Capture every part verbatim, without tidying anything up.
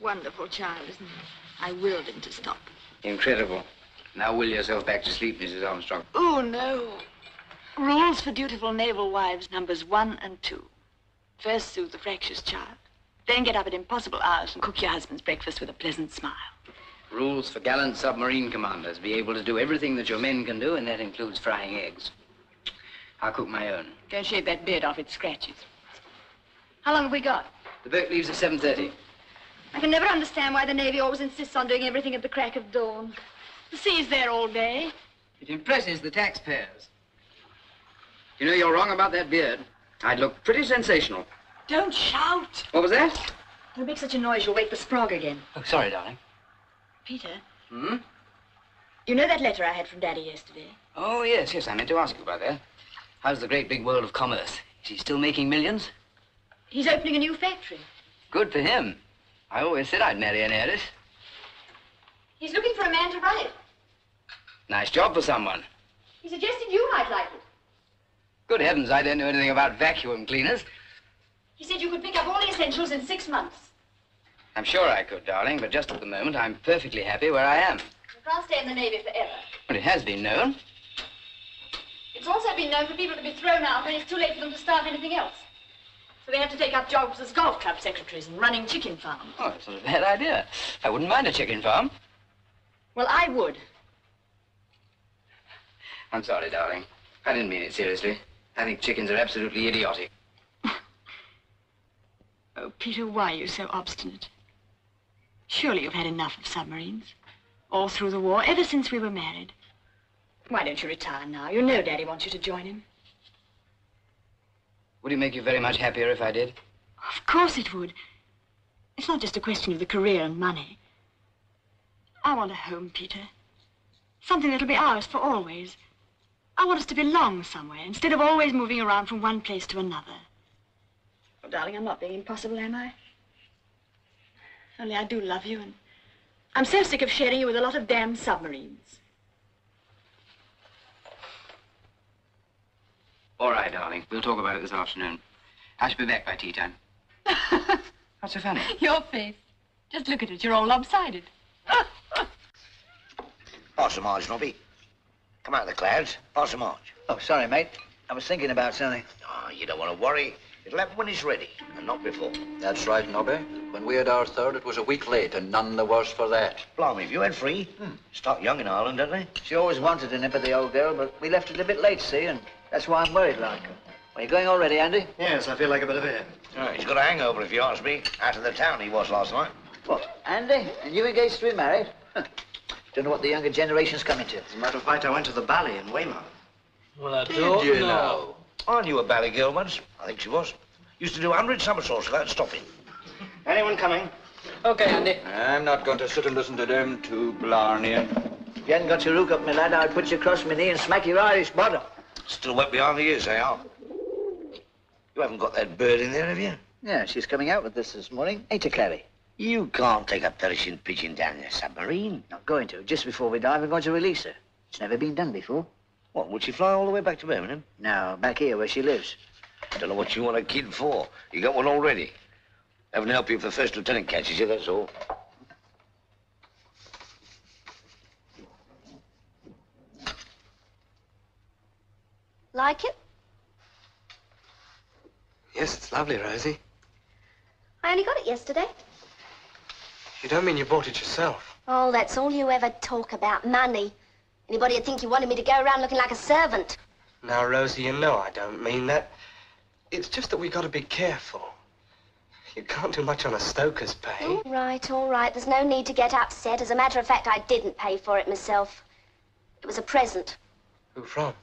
Wonderful child, isn't he? I willed him to stop. Incredible. Now will yourself back to sleep, Missus Armstrong. Oh, no. Rules for dutiful naval wives, numbers one and two. First soothe the fractious child. Then get up at impossible hours and cook your husband's breakfast with a pleasant smile. Rules for gallant submarine commanders. Be able to do everything that your men can do, and that includes frying eggs. I'll cook my own. Go shave that beard off, it scratches. How long have we got? The boat leaves at seven thirty. I can never understand why the Navy always insists on doing everything at the crack of dawn. The sea's there all day. It impresses the taxpayers. You know, you're wrong about that beard. I'd look pretty sensational. Don't shout. What was that? Don't make such a noise, you'll wake the Sprague again. Oh, sorry, darling. Peter? Hmm? You know that letter I had from Daddy yesterday? Oh, yes, yes, I meant to ask you about that. How's the great big world of commerce? Is he still making millions? He's opening a new factory. Good for him. I always said I'd marry an heiress. He's looking for a man to run it. Nice job for someone. He suggested you might like it. Good heavens, I don't know anything about vacuum cleaners. He said you could pick up all the essentials in six months. I'm sure I could, darling, but just at the moment, I'm perfectly happy where I am. You can't stay in the Navy forever. But it has been known. It's also been known for people to be thrown out when it's too late for them to start anything else. So they have to take up jobs as golf club secretaries and running chicken farms. Oh, that's not a bad idea. I wouldn't mind a chicken farm. Well, I would. I'm sorry, darling. I didn't mean it seriously. I think chickens are absolutely idiotic. Oh, Peter, why are you so obstinate? Surely you've had enough of submarines. All through the war, ever since we were married. Why don't you retire now? You know Daddy wants you to join him. Would it make you very much happier if I did? Of course it would. It's not just a question of the career and money. I want a home, Peter. Something that'll be ours for always. I want us to belong somewhere, instead of always moving around from one place to another. Well, darling, I'm not being impossible, am I? Only I do love you, and I'm so sick of sharing you with a lot of damn submarines. All right, darling. We'll talk about it this afternoon. I shall be back by tea time. What's so funny? Your face. Just look at it. You're all lopsided. Pass the marge, Nobby. Come out of the clouds. Pass the marge. Oh, sorry, mate. I was thinking about something. Oh, you don't want to worry. It'll happen when it's ready, and not before. That's right, Nobby. When we had our third, it was a week late, and none the worse for that. Blimey, have you had free? Hmm. Start young in Ireland, don't they? She always wanted a nip of the old girl, but we left it a bit late, see, and... that's why I'm worried, like. Are you going already, Andy? Yes, I feel like a bit of air. Oh, he's got a hangover, if you ask me. Out of the town he was last night. What, Andy? And you engaged to be married? Huh. Don't know what the younger generation's coming to. As a matter of fact, I went to the bally in Weymouth. Well, I Did don't you know. know. I knew a bally girl once. I think she was. Used to do a hundred somersaults without stopping. Anyone coming? Okay, Andy. I'm not going to sit and listen to them two blarney. If you hadn't got your hook up, my lad, I'd put you across my knee and smack your Irish bottom. Still wet behind the ears, they are. You haven't got that bird in there, have you? No, she's coming out with this this morning. Ain't it, Kelly? You can't take a perishing pigeon down in a submarine. Not going to. Just before we dive, we're going to release her. It's never been done before. What, would she fly all the way back to Birmingham? No, back here where she lives. I don't know what you want a kid for. You got one already. Heaven help you if the first lieutenant catches you, that's all. Like it? Yes, it's lovely, Rosie. I only got it yesterday. You don't mean you bought it yourself? Oh, that's all you ever talk about, money. Anybody would think you wanted me to go around looking like a servant. Now, Rosie, you know I don't mean that. It's just that we got to be careful. You can't do much on a stoker's pay. All right, all right. There's no need to get upset. As a matter of fact, I didn't pay for it myself. It was a present. Who from?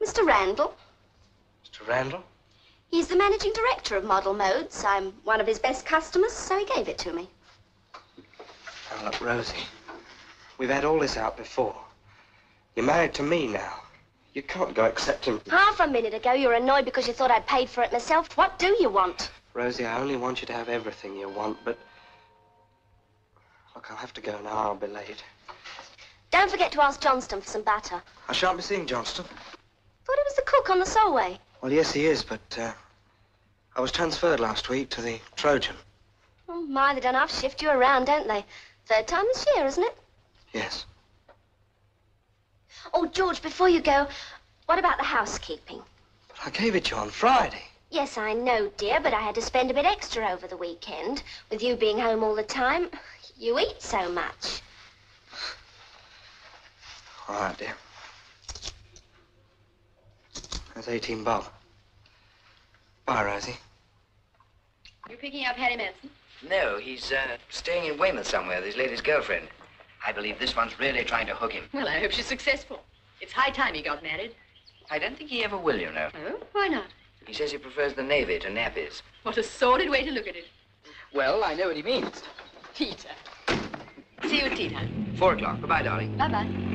Mister Randall. Mister Randall? He's the managing director of Model Modes. I'm one of his best customers, so he gave it to me. Now, look, Rosie, we've had all this out before. You're married to me now. You can't go accepting... Half a minute ago, you were annoyed because you thought I'd paid for it myself. What do you want? Rosie, I only want you to have everything you want, but... Look, I'll have to go now. I'll be late. Don't forget to ask Johnston for some butter. I shan't be seeing Johnston. Thought he was the cook on the Solway. Well, yes, he is, but uh, I was transferred last week to the Trojan. Oh, my, they don't half-shift you around, don't they? Third time this year, isn't it? Yes. Oh, George, before you go, what about the housekeeping? But I gave it you on Friday. Yes, I know, dear, but I had to spend a bit extra over the weekend. With you being home all the time, you eat so much. All right, dear. That's eighteen bob. Bye, Rosie. You're picking up Harry Manson? No, he's uh, staying in Weymouth somewhere with his lady's girlfriend. I believe this one's really trying to hook him. Well, I hope she's successful. It's high time he got married. I don't think he ever will, you know. Oh, why not? He says he prefers the Navy to nappies. What a sordid way to look at it. Well, I know what he means. Peter. See you at tea time. Four o'clock. Goodbye, darling. Bye-bye.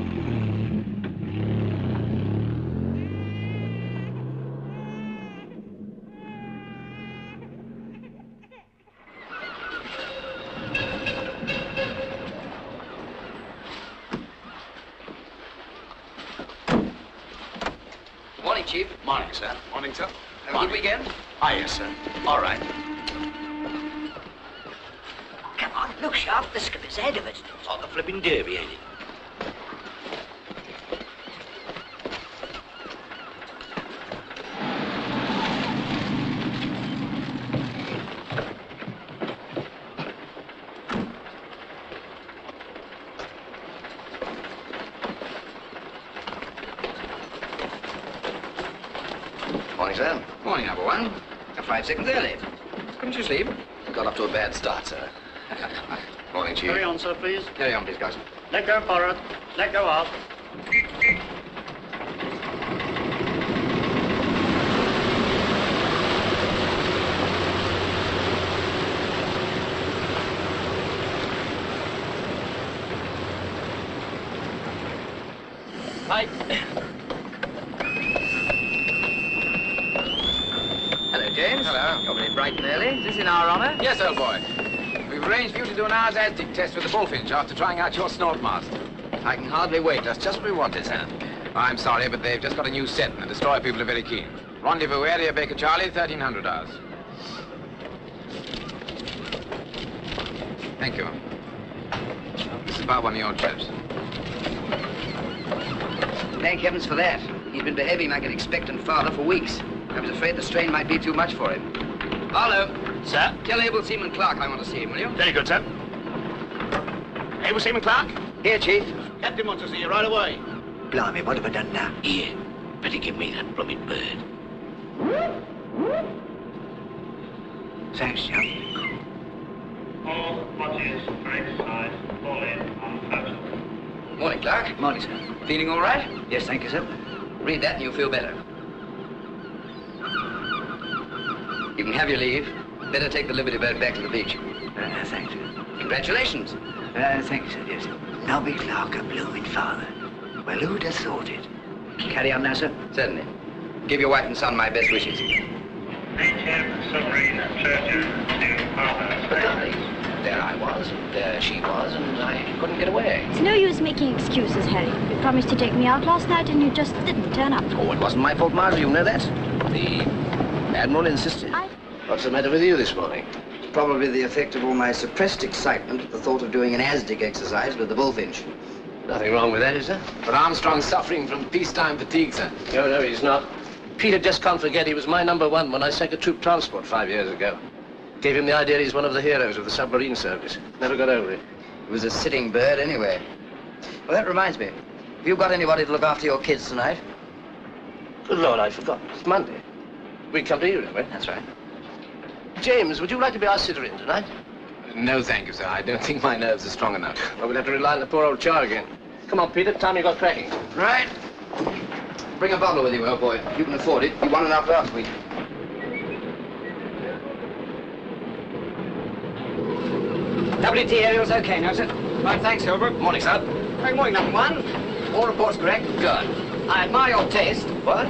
Chief. Morning, sir. Morning, sir. Have Morning. a good weekend? Ah, yes, sir. All right. Come on, look sharp. The skipper's ahead of us. It's on the flipping derby, ain't it? Five seconds early. Couldn't you sleep? Got up to a bad start, sir. Morning, Chief. Carry on, sir, please. Carry on, please, Coxswain. Let go forward. Let go aft. Hi. Bright and early. Is this in our honour? Yes, old boy. We've arranged for you to do an hour's A S D I C test with the Bullfinch after trying out your snort mask. I can hardly wait. That's just what we wanted, sir. I'm sorry, but they've just got a new set and the destroyer people are very keen. Rendezvous area, Baker Charlie, thirteen hundred hours. Thank you. This is about one of your trips. Thank heavens for that. He's been behaving like an expectant father for weeks. I was afraid the strain might be too much for him. Barlow. Sir? Tell Able Seaman Clark I want to see him, will you? Very good, sir. Able Seaman Clark? Here, Chief. Captain wants to see you right away. Blimey, what have I done now? Here. Better give me that blooming bird. Thanks, John. All watches, break size, fall in on thousand. Morning, Clark. Morning, sir. Feeling all right? Yes, thank you, sir. Read that and you'll feel better. You can have your leave. Better take the Liberty Bird back to the beach. Uh, thank you. Congratulations. Uh, thank you, sir. Yes, sir. Nobby Clark, a blooming father. Well, who'd have thought it? Carry on now, sir? Certainly. Give your wife and son my best wishes. H M submarine Trojan to Portland. But darling, there I was, and there she was, and I couldn't get away. It's no use making excuses, Harry. You promised to take me out last night, and you just didn't turn up. Oh, it wasn't my fault, Marjorie. You know that. The... Admiral insisted. I... What's the matter with you this morning? Probably the effect of all my suppressed excitement at the thought of doing an A S D I C exercise with the Bullfinch. Nothing wrong with that, is there? But Armstrong's suffering from peacetime fatigue, sir. No, no, he's not. Peter, just can't forget he was my number one when I sank a troop transport five years ago. Gave him the idea he's one of the heroes of the submarine service. Never got over it. He was a sitting bird anyway. Well, that reminds me. Have you got anybody to look after your kids tonight? Good Lord, I forgot. It's Monday. We come to you, don't we? That's right. James, would you like to be our sitter in tonight? No, thank you, sir. I don't think my nerves are strong enough. Well, we'll have to rely on the poor old char again. Come on, Peter. Time you got cracking. Right. Bring a bottle with you, old boy. You can afford it. You won enough last week. W T aerial's okay, no, sir? Right, thanks, Hilbrook. Morning, sir. Good morning, number one. All reports correct? Good. I admire your taste. What?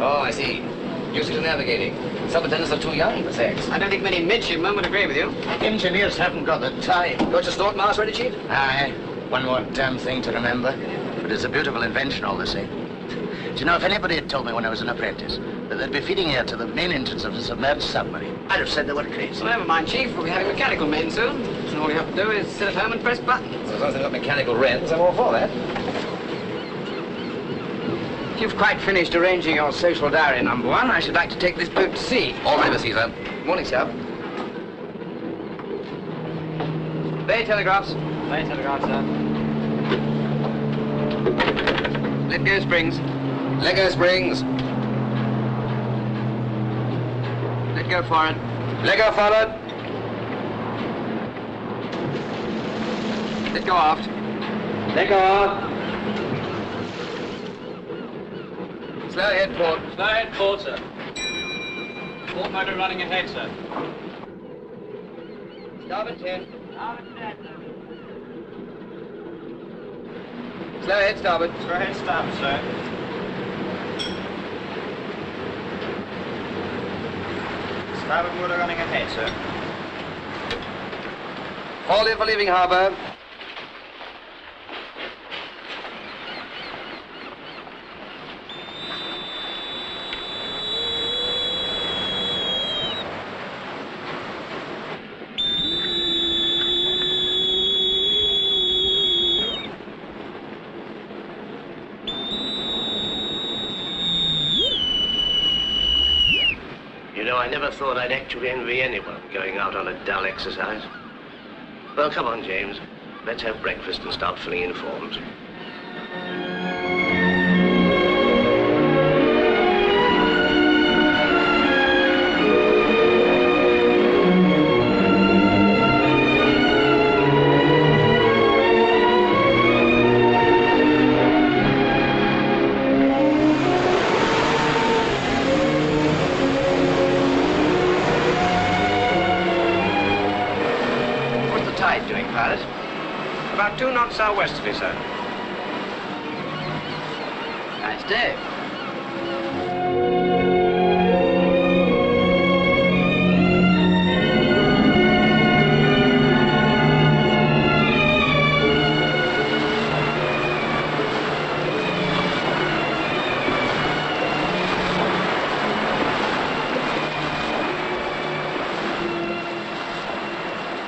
Oh, I see. Used to navigating. Subalterns are too young for sex. I don't think many midshipmen would agree with you. Engineers haven't got the time. Got your snort mask ready, Chief? Aye. One more damn thing to remember. But it's a beautiful invention, all the same. Do you know, if anybody had told me when I was an apprentice that they'd be feeding air to the main entrance of the submerged submarine, I'd have said they were crazy. Well, never mind, Chief. We'll be having mechanical men soon. And all you have to do is sit at home and press buttons. As long as they've got mechanical rents, I'm all for that. If you've quite finished arranging your social diary, number one, I should like to take this boat to sea. All right, sir. Morning, sir. Bay telegraphs. Bay telegraphs, sir. Let go springs. Let go springs. Let go forward. Let go forward. Let go aft. Let go aft. Slow ahead, port. Slow ahead, port, sir. Port motor running ahead, sir. Starboard ten. Starboard ten, sir. Slow ahead, starboard. Slow ahead, starboard, sir. Starboard motor running ahead, sir. All in for leaving harbour. I thought I'd actually envy anyone going out on a dull exercise. Well, come on, James. Let's have breakfast and start filling in forms. Southwesterly, sir. Nice day.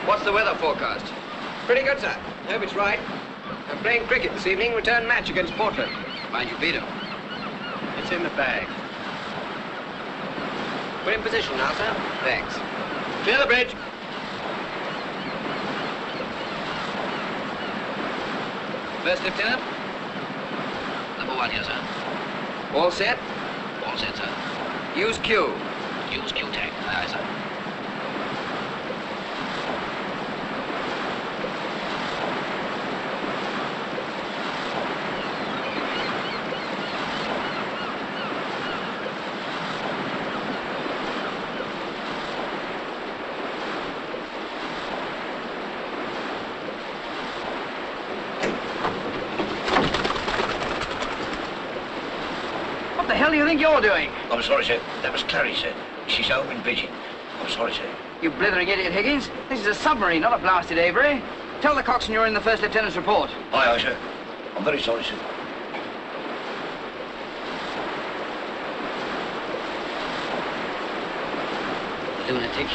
What's the weather forecast? Pretty good, sir. Hope it's right. Playing cricket this evening, return match against Portland. Mind you beat him. It's in the bag. We're in position now, sir. Thanks. Clear the bridge. First lieutenant. Number one here, sir. All set? All set, sir. Use Q. Use Q tag. Aye, sir. You're doing? I'm sorry, sir. That was Clary, sir. She's old and bitching. I'm sorry, sir. You blithering idiot, Higgins. This is a submarine, not a blasted Avery. Tell the coxswain you're in the first lieutenant's report. Aye, aye, sir. I'm very sorry, sir. The lunatic.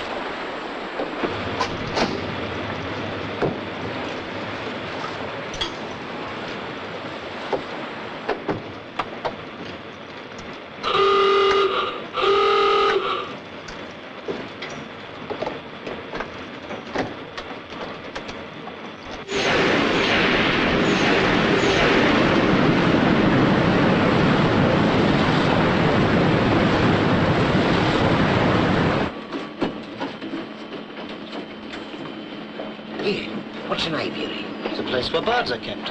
place where birds are kept.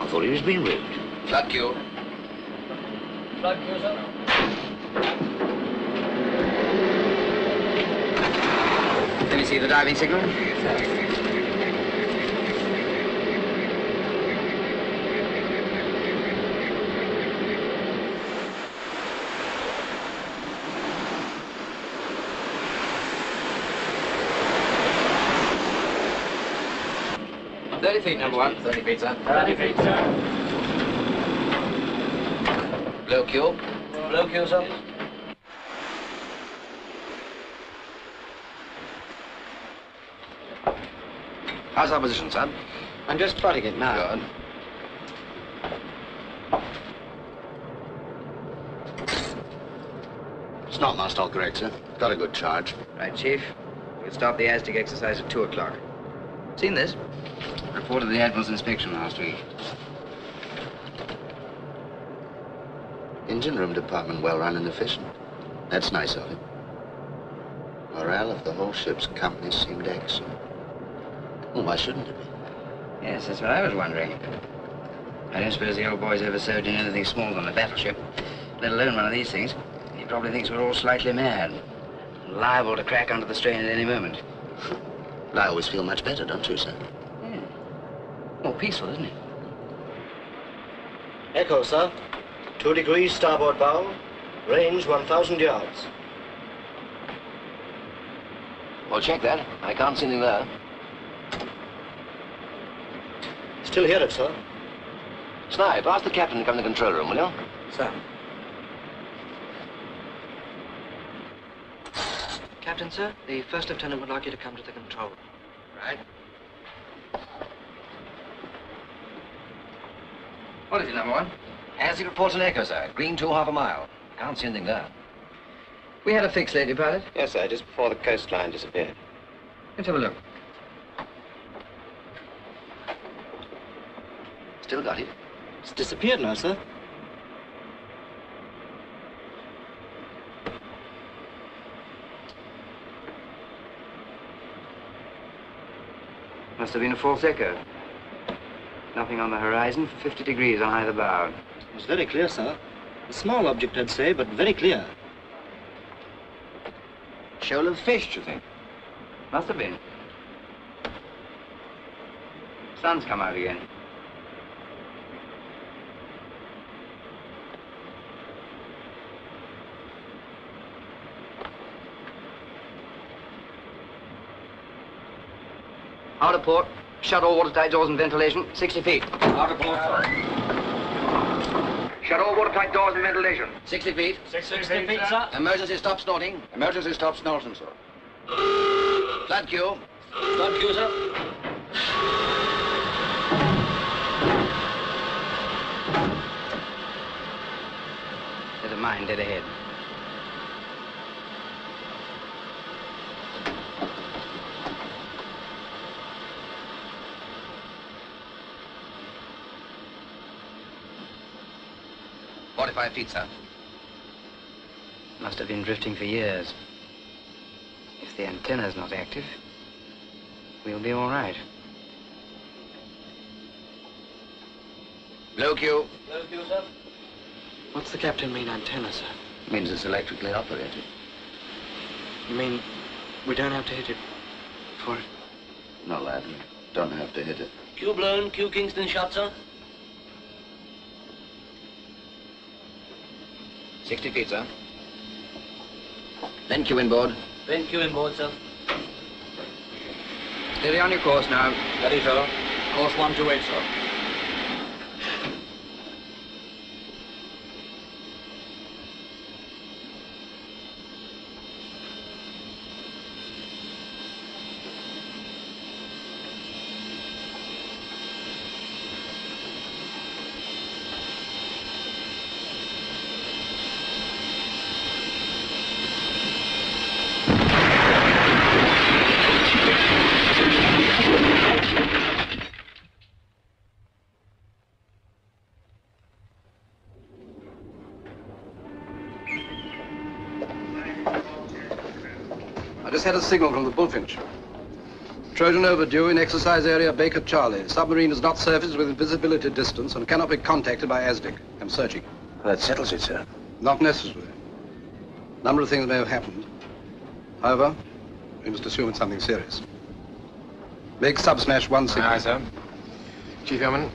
I thought he was being rude. Plug you. Plug you, sir. Let me see the diving signal. thirty feet, number one. thirty feet, sir. thirty feet, sir. Blow Q. Blow Q, sir. How's our position, sir? I'm just plotting it now. Good. It's not mast all correct, sir. Got a good charge. Right, Chief. We'll start the ASDIC exercise at two o'clock. Seen this? Reported the Admiral's inspection last week. Engine room department well run and efficient. That's nice of him. Morale of the whole ship's company seemed excellent. Well, why shouldn't it be? Yes, that's what I was wondering. I don't suppose the old boy's ever served in anything smaller than a battleship, let alone one of these things. He probably thinks we're all slightly mad, liable to crack under the strain at any moment. Well, I always feel much better, don't you, sir? More peaceful, isn't it? Echo, sir. Two degrees starboard bow. Range one thousand yards. Well, check that. I can't see anything there. Still hear it, sir. Snipe, ask the captain to come to the control room, will you? Sir. Captain, sir, the first lieutenant would like you to come to the control room. Right. What is it, number one? As he reports an echo, sir. Green two, half a mile. Can't see anything there. We had a fix lately, pilot. Yes, sir, just before the coastline disappeared. Let's have a look. Still got it. It's disappeared now, sir. Must have been a false echo. Nothing on the horizon, fifty degrees on either bow. It was very clear, sir. A small object, I'd say, but very clear. Shoal of fish, you think? Must have been. Sun's come out again. Out of port. Shut all watertight doors and ventilation. sixty feet. Out of port, sir. Shut all watertight doors and ventilation. sixty feet. sixty, sixty, sixty feet, sir. Emergency stop snorting. Emergency stop snorting, sir. Flood Q. Flood Q, sir. There's a mine dead ahead. forty-five feet, sir. Must have been drifting for years. If the antenna's not active, we'll be all right. Low Q. Low Q, sir. What's the captain mean antenna, sir? It means it's electrically operated. You mean we don't have to hit it for it? No, lad, we don't have to hit it. Q blown, Q Kingston shot, sir. sixty feet, sir. Then Q inboard. Then Q inboard, sir. Steady on your course now. Ready, sir. Course one two eight, sir. Had a signal from the Bullfinch. Trojan overdue in exercise area Baker Charlie. Submarine has not surfaced within visibility distance and cannot be contacted by A S D I C. I'm searching. Well, that settles it, sir. Not necessarily. A number of things may have happened. However, we must assume it's something serious. Make sub-smash one signal. Aye, sir. Chief Yeoman,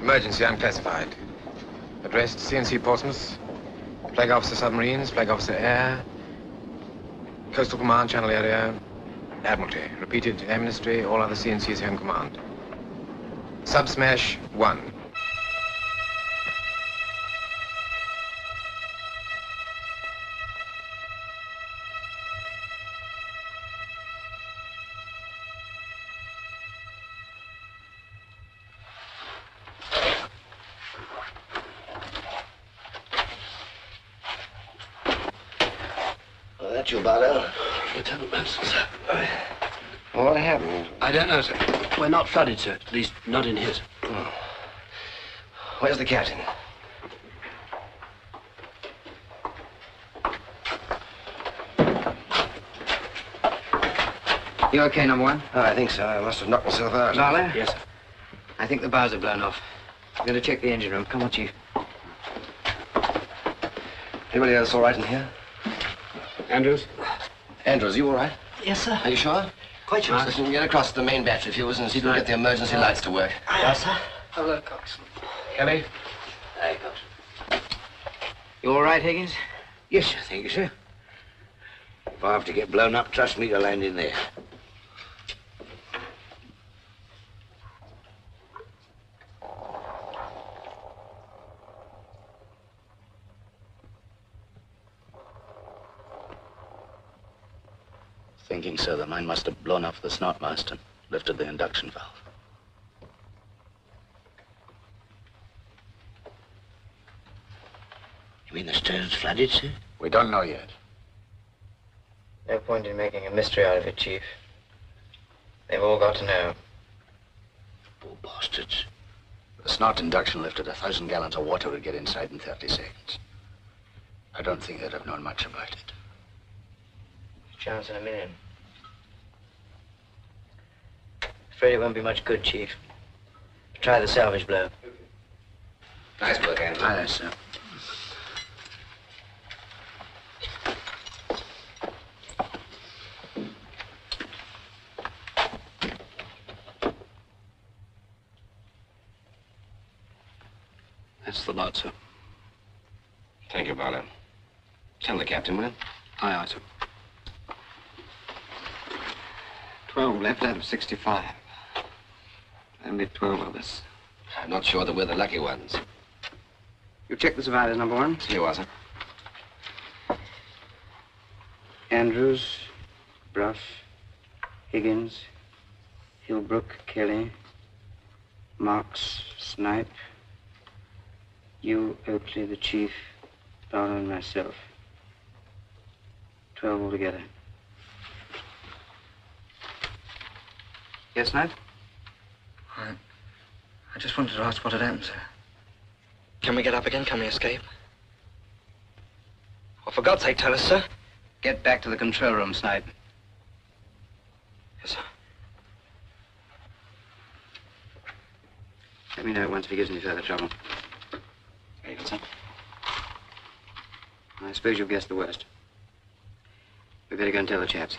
emergency unclassified. Addressed C N C Portsmouth, Flag Officer Submarines, Flag Officer Air, Coastal Command, Channel Area, Admiralty. Repeated, Administry, all other C N Cs here in command. Sub-smash one. Barlow. Lieutenant Manson, sir. What happened? I don't know, sir. We're not flooded, sir. At least, not in his. Oh. Where's the captain? You okay, number one? Oh, I think so. I must have knocked myself out. Barlow? Yes, sir. I think the bows are blown off. I'm going to check the engine room. Come on, Chief. Anybody else all right in here? Andrews? Andrews, you all right? Yes, sir. Are you sure? Quite sure, Marks, sir. You can get across to the main battery fuels and see if you can get the emergency uh, lights to work. Aye, aye, sir. Hello, Coxswain. Kelly? Aye, Coxswain. You all right, Higgins? Yes, sir. Thank you, sir. If I have to get blown up, trust me, you'll land in there. Thinking so, the mine must have blown off the snot mast and lifted the induction valve. You mean the stern's flooded, sir? We don't know yet. No point in making a mystery out of it, Chief. They've all got to know. Poor bastards. The snot induction lifted a thousand gallons of water would get inside in thirty seconds. I don't think they'd have known much about it. Chance in a million. Afraid it won't be much good, Chief. Try the salvage blow. Nice work, Andy. Aye, aye, sir. That's the lot, sir. Thank you, Barlow. Tell the captain, will you? Aye, aye, sir. twelve left out of sixty-five. Only twelve of us. I'm not sure that we're the lucky ones. You check the survivors, number one. You are, sir. Andrews, Brough, Higgins, Hilbrook, Kelly, Marks, Snipe, you, Oakley, the chief, Barlow, and myself. twelve altogether. Yes, Ned? I, I just wanted to ask what had happened, sir. Can we get up again? Can we escape? Well, for God's sake, tell us, sir. Get back to the control room, Snipe. Yes, sir. Let me know once if he gives any further trouble. Very good, sir. I suppose you've guessed the worst. We'd better go and tell the chaps.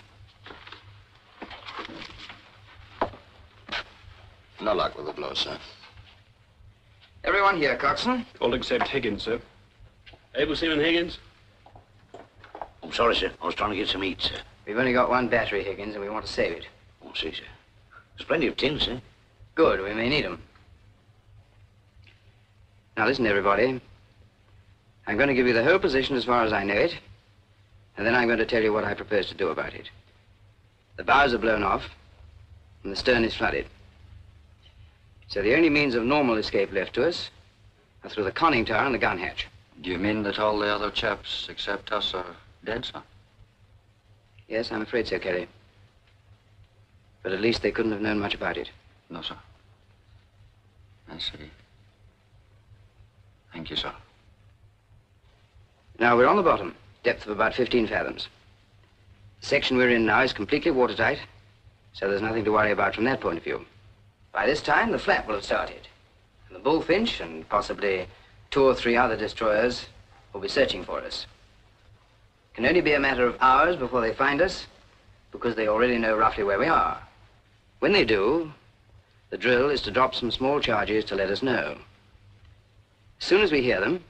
No luck with the blow, sir. Everyone here, Coxswain? All except Higgins, sir. Able Seaman Higgins? I'm sorry, sir. I was trying to get some eat, sir. We've only got one battery, Higgins, and we want to save it. I see, sir. There's plenty of tin, sir. Good. We may need them. Now, listen, everybody. I'm going to give you the whole position as far as I know it, and then I'm going to tell you what I propose to do about it. The bows are blown off, and the stern is flooded. So the only means of normal escape left to us are through the conning tower and the gun hatch. Do you mean that all the other chaps except us are dead, sir? Yes, I'm afraid so, Kelly. But at least they couldn't have known much about it. No, sir. I see. Thank you, sir. Now, we're on the bottom, depth of about fifteen fathoms. The section we're in now is completely watertight, So there's nothing to worry about from that point of view. By this time, the flap will have started. And the Bullfinch and possibly two or three other destroyers will be searching for us. It can only be a matter of hours before they find us, because they already know roughly where we are. When they do, the drill is to drop some small charges to let us know. As soon as we hear them,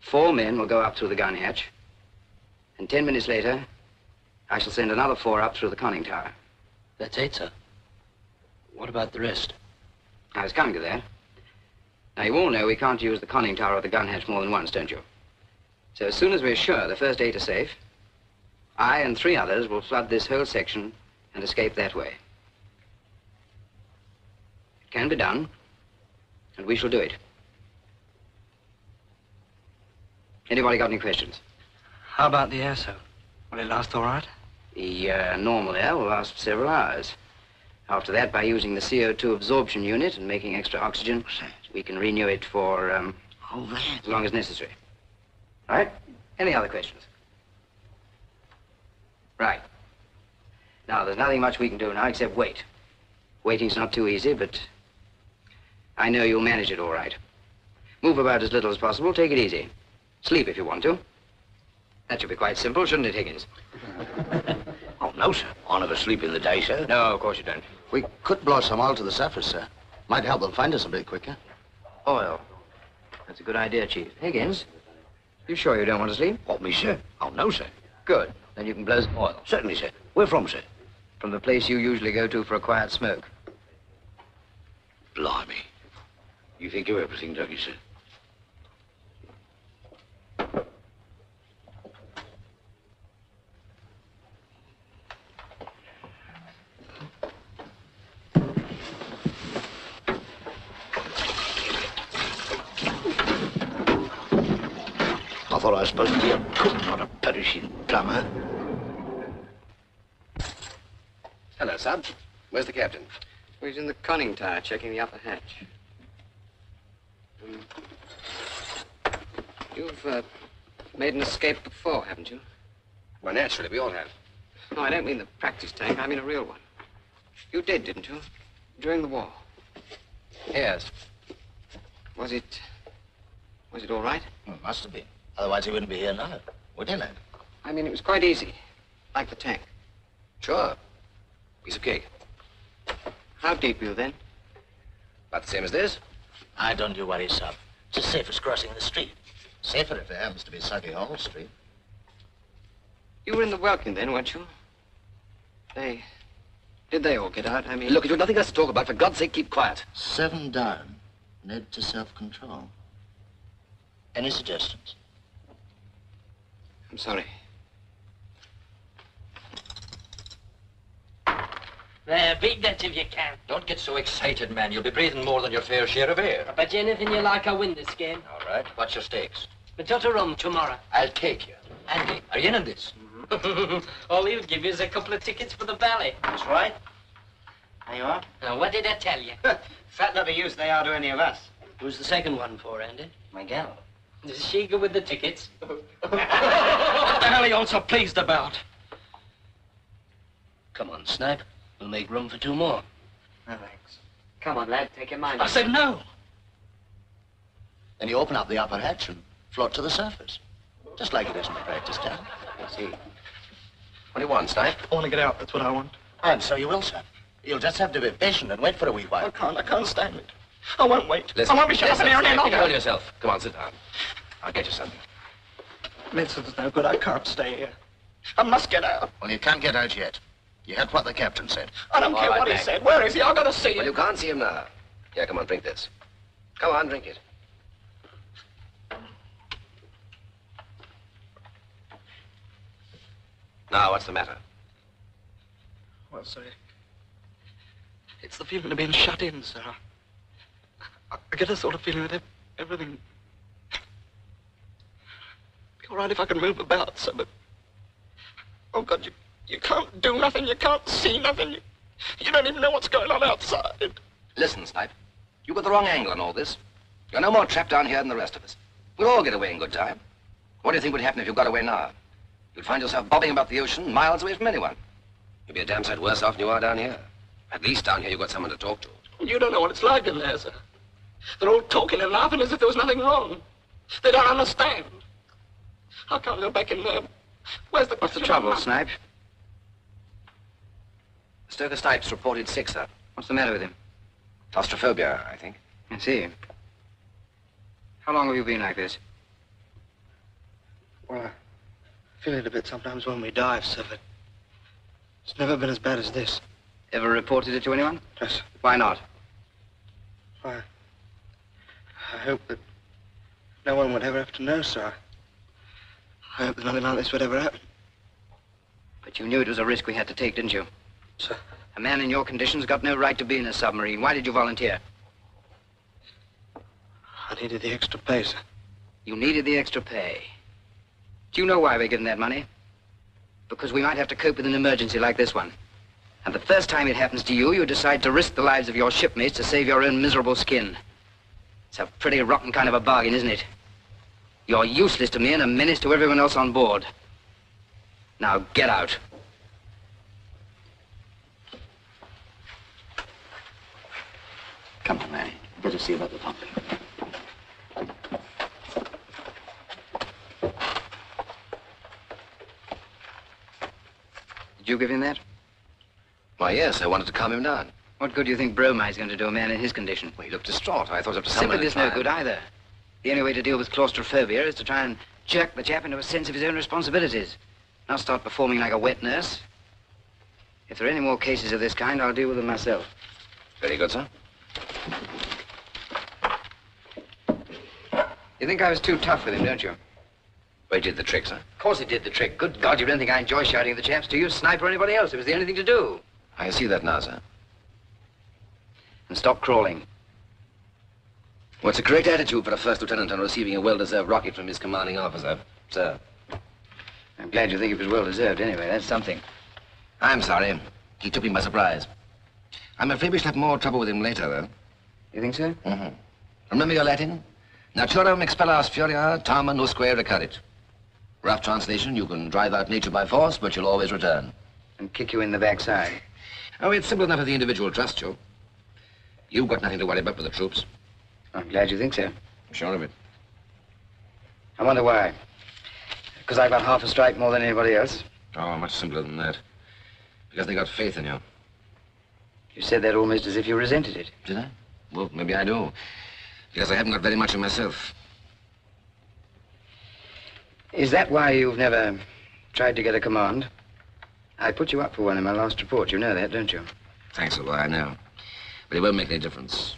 four men will go up through the gun hatch, and ten minutes later, I shall send another four up through the conning tower. That's eight, sir. What about the rest? I was coming to that. Now, you all know we can't use the conning tower or the gun hatch more than once, don't you? So as soon as we're sure the first eight are safe, I and three others will flood this whole section and escape that way. It can be done, and we shall do it. Anybody got any questions? How about the air, sir? Will it last all right? The uh, normal air will last several hours. After that, by using the C O two absorption unit and making extra oxygen, we can renew it for um, all that. As long as necessary. All right? Any other questions? Right. Now, there's nothing much we can do now except wait. Waiting's not too easy, but I know you'll manage it all right. Move about as little as possible. Take it easy. Sleep if you want to. That should be quite simple, shouldn't it, Higgins? Oh, no, sir. I never sleep in the day, sir. No, of course you don't. We could blow some oil to the surface, sir. Might help them find us a bit quicker. Oil. That's a good idea, Chief. Higgins, you sure you don't want to sleep? What, me, sir? Oh, no, sir. Good. Then you can blow some oil. Certainly, sir. Where from, sir? From the place you usually go to for a quiet smoke. Blimey. You think you're everything, don't you, sir? I thought I was supposed to be a cook, not a perishing plumber. Hello, Sub. Where's the captain? Well, he's in the conning tower, checking the upper hatch. Um, you've uh, made an escape before, haven't you? Well, naturally, we all have. No, I don't mean the practice tank. I mean a real one. You did, didn't you? During the war. Yes. Was it... was it all right? Well, it must have been. Otherwise, he wouldn't be here now, would he, lad? I mean, it was quite easy, like the tank. Sure. Piece of cake. How deep were you then? About the same as this. I don't you worry, sir. It's as safe as crossing the street. Safer if there happens to be Suggy Hall Street. You were in the Welkin then, weren't you? They... did they all get out? I mean... Look, you've nothing else to talk about. For God's sake, keep quiet. Seven down. Ned to self-control. Any suggestions? I'm sorry. There, beat that if you can. Don't get so excited, man. You'll be breathing more than your fair share of air. I bet you anything you like, I win this game. All right. What's your stakes? Matata rum tomorrow. I'll take you. Andy, are you in on this? Mm-hmm. All he'll give you is a couple of tickets for the ballet. That's right. There you are. Now, what did I tell you? Fat lot of use they are to any of us. Who's the second one for, Andy? My gal. Does she go with the tickets? What the hell are you all so pleased about? Come on, Snipe. We'll make room for two more. No, thanks. Come on, lad. Take your mind. I said no. Then you open up the upper hatch and float to the surface. Just like it is in the practice town. I see. What do you want, Snipe? I want to get out. That's what I want. And so you will, sir. You'll just have to be patient and wait for a wee while. I can't. I can't stand it. I won't wait. Listen, I won't be shut listen, up in here any longer. Control yourself. Come on, sit down. I'll get you something. Vincent's no good. I can't stay here. I must get out. Well, you can't get out yet. You heard what the captain said. I don't All care right, what Mac. He said. Where is he? I've got to see him. Well, you can't see him now. Here, come on, drink this. Come on, drink it. Now, what's the matter? Well, sir, it's the feeling of being shut in, sir. I get a sort of feeling that everything... It'd be all right if I can move about, sir, but... Oh, God, you, you can't do nothing, you can't see nothing, you, you don't even know what's going on outside. Listen, Snipe, you've got the wrong angle on all this. You're no more trapped down here than the rest of us. We'll all get away in good time. What do you think would happen if you got away now? You'd find yourself bobbing about the ocean miles away from anyone. You'll be a damn sight worse off than you are down here. At least down here you've got someone to talk to. You don't know what it's like in there, sir. They're all talking and laughing as if there was nothing wrong. They don't understand. I can't go back in there. Where's the... What's the trouble, Snipe? Stoker Snipe's reported sick, sir. What's the matter with him? Claustrophobia, I think. I see. How long have you been like this? Well, I feel it a bit sometimes when we dive, sir, but it's never been as bad as this. Ever reported it to anyone? Yes. Why not? Why, I hope that no one would ever have to know, sir. I hope that nothing like this would ever happen. But you knew it was a risk we had to take, didn't you? Sir. A man in your condition's got no right to be in a submarine. Why did you volunteer? I needed the extra pay, sir. You needed the extra pay. Do you know why we're given that money? Because we might have to cope with an emergency like this one. And the first time it happens to you, you decide to risk the lives of your shipmates to save your own miserable skin. It's a pretty rotten kind of a bargain, isn't it? You're useless to me and a menace to everyone else on board. Now get out. Come on, Manny. Better see about the pumping. Did you give him that? Why, yes, I wanted to calm him down. What good do you think bromide's going to do a man in his condition? Well, he looked distraught. I thought up to someone... Simply is no good either. The only way to deal with claustrophobia is to try and jerk the chap into a sense of his own responsibilities. Not start performing like a wet nurse. If there are any more cases of this kind, I'll deal with them myself. Very good, sir. You think I was too tough with him, don't you? Well, he did the trick, sir. Of course he did the trick. Good God, you don't think I enjoy shouting at the chaps, do you? Snipe or anybody else. It was the only thing to do. I see that now, sir. And stop crawling. Well, it's a correct attitude for a first lieutenant on receiving a well-deserved rocket from his commanding officer, sir. I'm glad you think it was well-deserved anyway. That's something. I'm sorry. He took me by surprise. I'm afraid we shall have more trouble with him later, though. You think so? Mm-hmm. Remember your Latin? Naturam expellas furia, tarma nusque recarit. Rough translation, you can drive out nature by force, but you'll always return. And kick you in the backside. Oh, it's simple enough if the individual trusts you. You've got nothing to worry about with the troops. I'm glad you think so. I'm sure of it. I wonder why. Because I got half a strike more than anybody else? Oh, much simpler than that. Because they got faith in you. You said that almost as if you resented it. Did I? Well, maybe I do. Because I haven't got very much of myself. Is that why you've never tried to get a command? I put you up for one in my last report. You know that, don't you? Thanks a lot, I know. But it won't make any difference.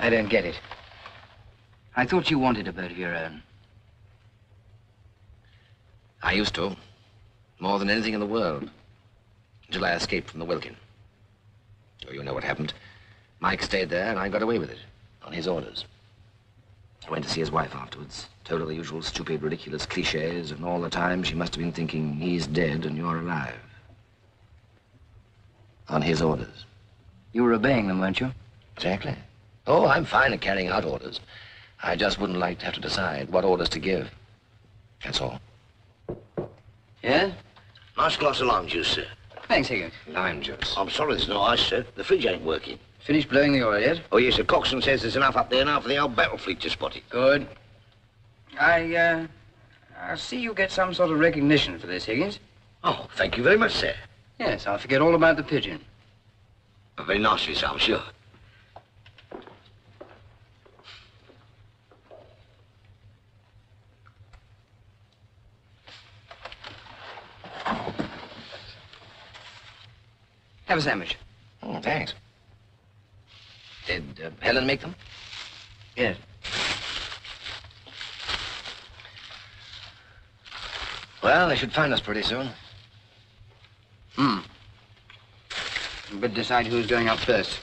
I don't get it. I thought you wanted a boat of your own. I used to. More than anything in the world. Until I escaped from the Welkin. Oh, you know what happened. Mike stayed there and I got away with it. On his orders. I went to see his wife afterwards. Told her the usual stupid, ridiculous cliches, and all the time she must have been thinking, he's dead and you're alive. On his orders. You were obeying them, weren't you? Exactly. Oh, I'm fine at carrying out orders. I just wouldn't like to have to decide what orders to give. That's all. Yeah? Nice glass of lime juice, sir. Thanks, Higgins. Lime juice. I'm sorry there's no ice, sir. The fridge ain't working. Finished blowing the oil yet? Oh, yes, sir. Coxswain says there's enough up there now for the old battle fleet to spot it. Good. I, uh... I see you get some sort of recognition for this, Higgins. Oh, thank you very much, sir. Yes, I'll forget all about the pigeon. Very nice of you, sir, I'm sure. Have a sandwich. Oh, thanks. Did uh, Helen make them? Yes. Well, they should find us pretty soon. Hmm. But decide who's going up first.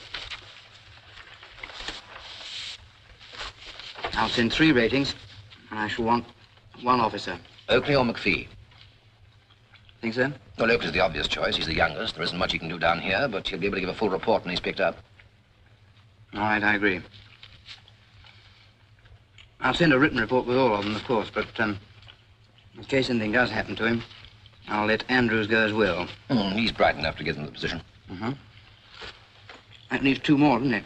I'll send three ratings, and I shall want one officer. Oakley or McPhee? Think so? Well, Oakley's the obvious choice. He's the youngest. There isn't much he can do down here, but he'll be able to give a full report when he's picked up. All right, I agree. I'll send a written report with all of them, of course, but um, in case anything does happen to him, I'll let Andrews go as well. Mm, he's bright enough to get in the position. Uh-huh. That needs two more, doesn't it?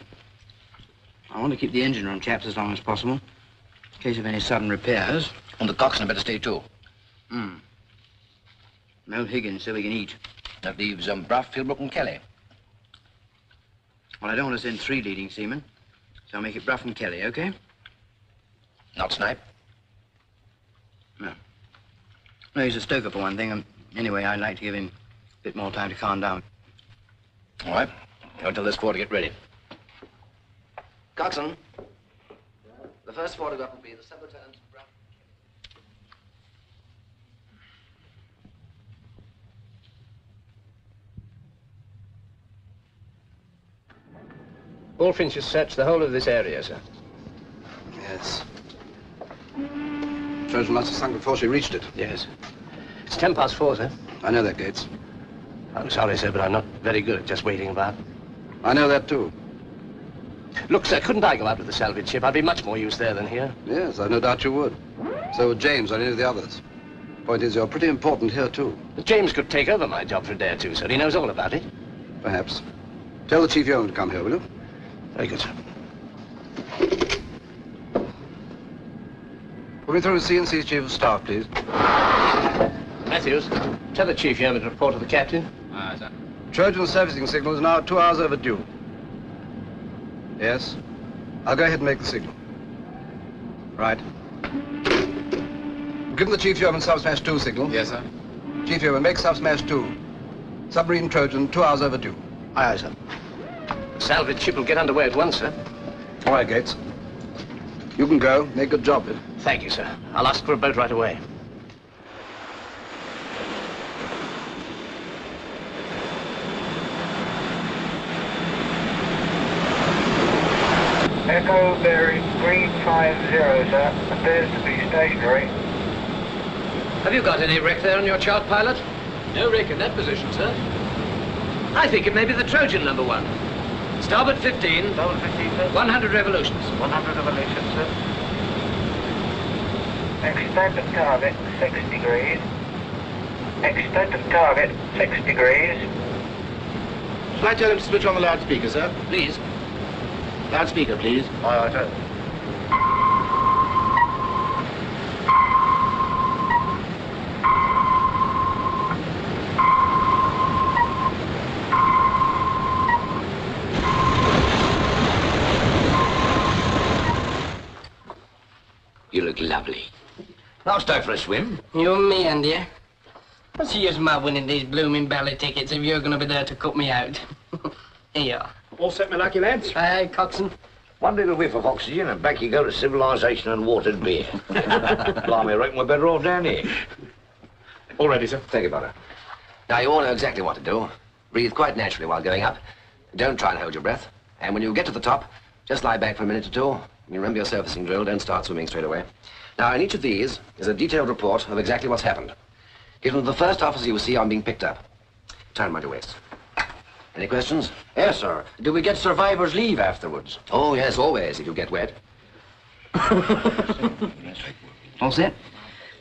I want to keep the engine room chaps as long as possible, in case of any sudden repairs. And the coxswain had better stay, too. Hmm. No Higgins, so we can eat. That leaves um, Brough, Hilbrook, and Kelly. Well, I don't want to send three leading seamen, so I'll make it Brough and Kelly, okay? Not Snipe? No. No, he's a stoker, for one thing, and anyway, I'd like to give him a bit more time to calm down. All right. I'll tell this four to get ready. Coxswain, the first photograph will be the subalterns. Bullfinch has searched the whole of this area, sir. Yes. Trojan must have sunk before she reached it. Yes. It's ten past four, sir. I know that, Gates. I'm sorry, sir, but I'm not very good at just waiting about. I know that, too. Look, sir, couldn't I go out with the salvage ship? I'd be much more use there than here. Yes, I've no doubt you would. So would James or any of the others. Point is, you're pretty important here, too. But James could take over my job for a day or two, sir. He knows all about it. Perhaps. Tell the chief yeoman to come here, will you? Very good, sir. Put me through to C and C's chief of staff, please. Matthews, tell the chief yeoman to report to the captain. Aye, sir. Trojan servicing signal is now two hours overdue. Yes. I'll go ahead and make the signal. Right. Give the Chief Yeoman Subsmash two signal. Yes, sir. Chief Yeoman, make Subsmash two. Submarine Trojan, two hours overdue. Aye, aye, sir. Salvage ship will get underway at once, sir. All right, Gates. You can go. Make a good job of it. Thank you, sir. I'll ask for a boat right away. Echo bearing three five zero, sir. Appears to be stationary. Have you got any wreck there on your chart, pilot? No wreck in that position, sir. I think it may be the Trojan, number one. Starboard fifteen. Starboard fifteen, sir. one hundred revolutions. one hundred revolutions, sir. Extent of target, six degrees. Extent of target, six degrees. Shall I tell him to switch on the loudspeaker, sir? Please. Loudspeaker, please. Aye, aye, sir. You look lovely. I'll stay for a swim. You and me, Andy. What's the use of my winning these blooming belly tickets if you're going to be there to cut me out? Here you are. All set, my lucky lads? Aye, Coxswain. One little whiff of oxygen and back you go to civilization and watered beer. Blimey, I reckon we're better off down here. All ready, sir. Thank you, brother. Now, you all know exactly what to do. Breathe quite naturally while going up. Don't try and hold your breath. And when you get to the top, just lie back for a minute or two. You remember your surfacing drill. Don't start swimming straight away. Now, in each of these is a detailed report of exactly what's happened. Give them to the first officer you see on being picked up. Tie him round your waist. Any questions? Yes, sir. Do we get survivor's leave afterwards? Oh, yes, always, if you get wet. All set?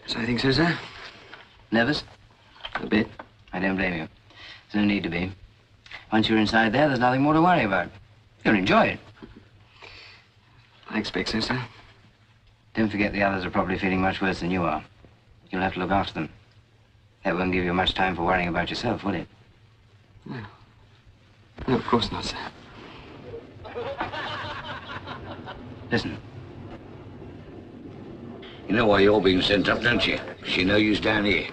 Yes, I think so, sir. Nervous? A bit. I don't blame you. There's no need to be. Once you're inside there, there's nothing more to worry about. You'll enjoy it. I expect so, sir. Don't forget the others are probably feeling much worse than you are. You'll have to look after them. That won't give you much time for worrying about yourself, will it? No. No, of course not, sir. Listen. You know why you're being sent up, don't you? Because you know you's down here.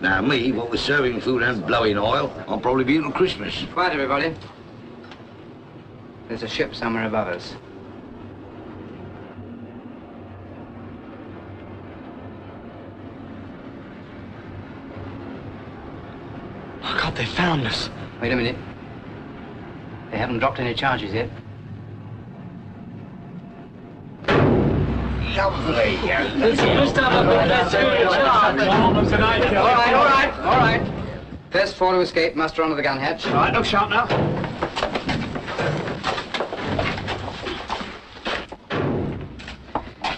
Now, me, what with serving food and blowing oil, I'll probably be until Christmas. Quiet, everybody. There's a ship somewhere above us. Oh, God, they found us. Wait a minute. They haven't dropped any charges yet. Lovely. Let's start up with that charge. All right, all right, all right. First four to escape, muster onto the gun hatch. All right, look sharp now.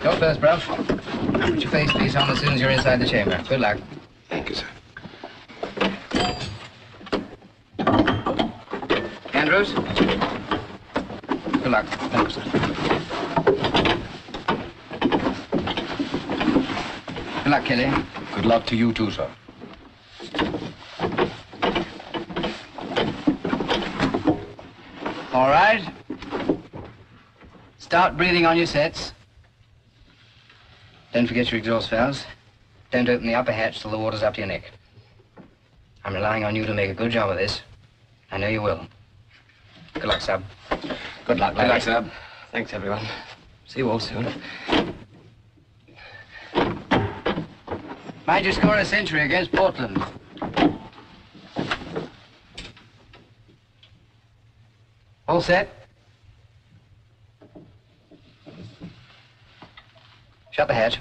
Go first, Brough. Put your face piece on as soon as you're inside the chamber. Good luck. Thank you, sir. Andrews. Good luck. Thanks, sir. Good luck, Kelly. Good luck to you too, sir. All right. Start breathing on your sets. Don't forget your exhaust valves. Don't open the upper hatch till the water's up to your neck. I'm relying on you to make a good job of this. I know you will. Good luck, Sub. Good luck, Larry. Good luck, Sub. Thanks, everyone. See you all soon. Mind you score a century against Portland. All set? Shut the hatch.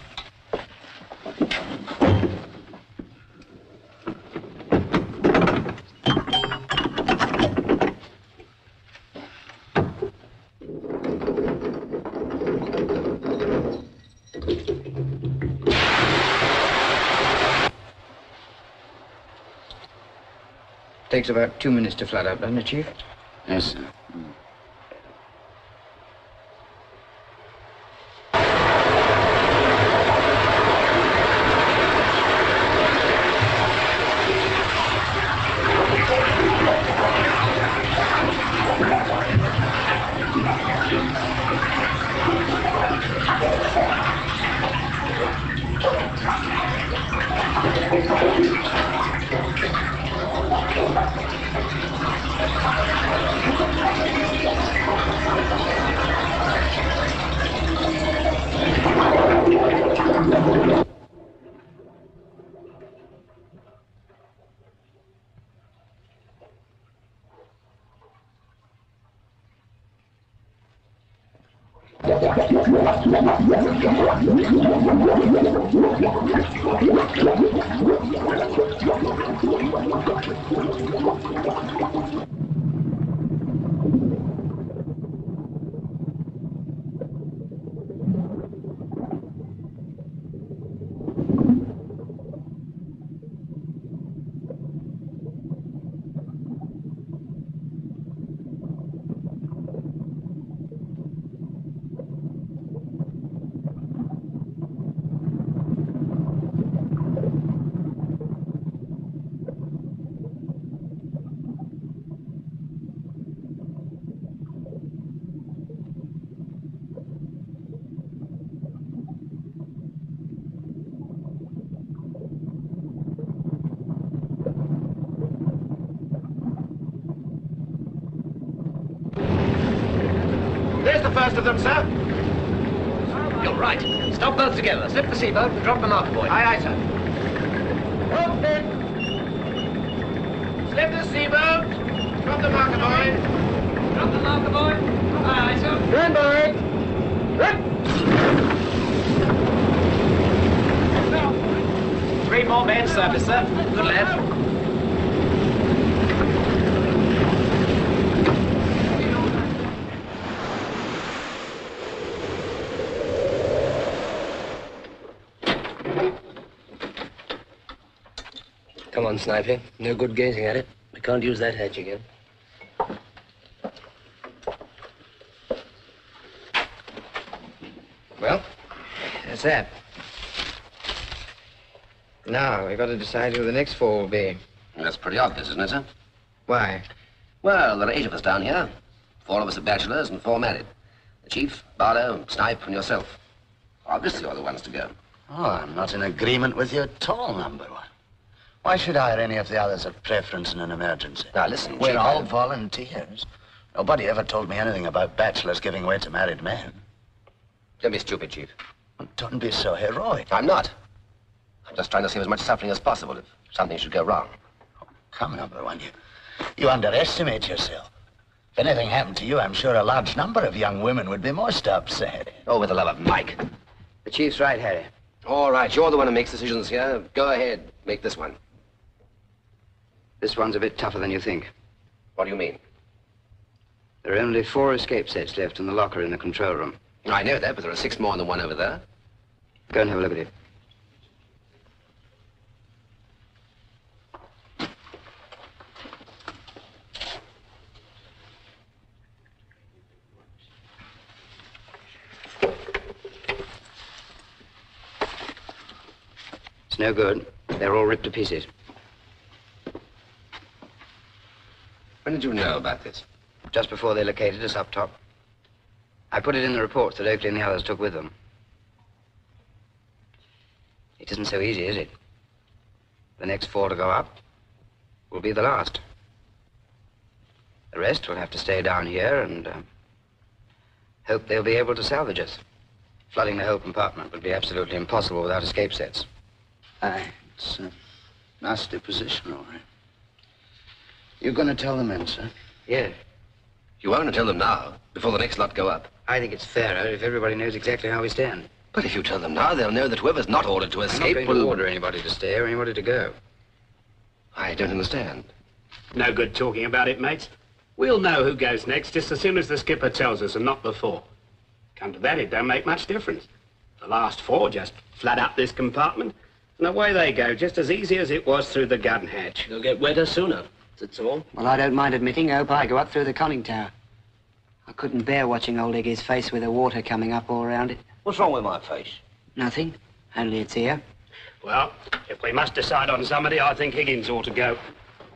Takes about two minutes to flood out, doesn't it, Chief? Yes, sir. Them, sir. You're right. Stop both together. Slip the seatbelt and drop the marker point. Aye, aye, sir. Open. Slip the seatbelt. Drop the marker point. Drop the marker point. Aye, aye, sir. Stand by. Right. Three more men service, sir. Good lad. Come on, Sniper. No good gazing at it. We can't use that hatch again. Well, that's that. Now, we've got to decide who the next four will be. That's pretty obvious, isn't it, sir? Why? Well, there are eight of us down here. Four of us are bachelors and four married. The Chief, Barlow, Snipe, and yourself. Obviously, you're the ones to go. Oh, I'm not in agreement with you at all, number one. Why should I or any of the others have preference in an emergency? Now, listen, we're Chief, all I... volunteers. Nobody ever told me anything about bachelors giving way to married men. Don't be stupid, Chief. Don't be so heroic. I'm not. I'm just trying to save as much suffering as possible if something should go wrong. Oh, come, number one, you, you underestimate yourself. If anything happened to you, I'm sure a large number of young women would be most upset. Oh, with the love of Mike. The Chief's right, Harry. All right, you're the one who makes decisions here. Go ahead, make this one. This one's a bit tougher than you think. What do you mean? There are only four escape sets left in the locker in the control room. I know that, but there are six more than one over there. Go and have a look at it. It's no good. They're all ripped to pieces. When did you know about this? Just before they located us up top. I put it in the reports that Oakley and the others took with them. It isn't so easy, is it? The next four to go up will be the last. The rest will have to stay down here and uh, hope they'll be able to salvage us. Flooding the whole compartment would be absolutely impossible without escape sets. Aye, it's a nasty position, all right. You're going to tell the men, sir? Yeah. You won't tell them now, before the next lot go up. I think it's fairer if everybody knows exactly how we stand. But if you tell them now, they'll know that whoever's not ordered to escape will... I'm not going to order anybody to stay or anybody to go. I don't understand. No good talking about it, mates. We'll know who goes next just as soon as the skipper tells us, and not before. Come to that, it don't make much difference. The last four just flood up this compartment, and away they go, just as easy as it was through the gun hatch. They'll get wetter sooner, that's all. Well, I don't mind admitting, I hope I go up through the conning tower. I couldn't bear watching old Iggy's face with the water coming up all around it. What's wrong with my face? Nothing, only it's here. Well, if we must decide on somebody, I think Higgins ought to go.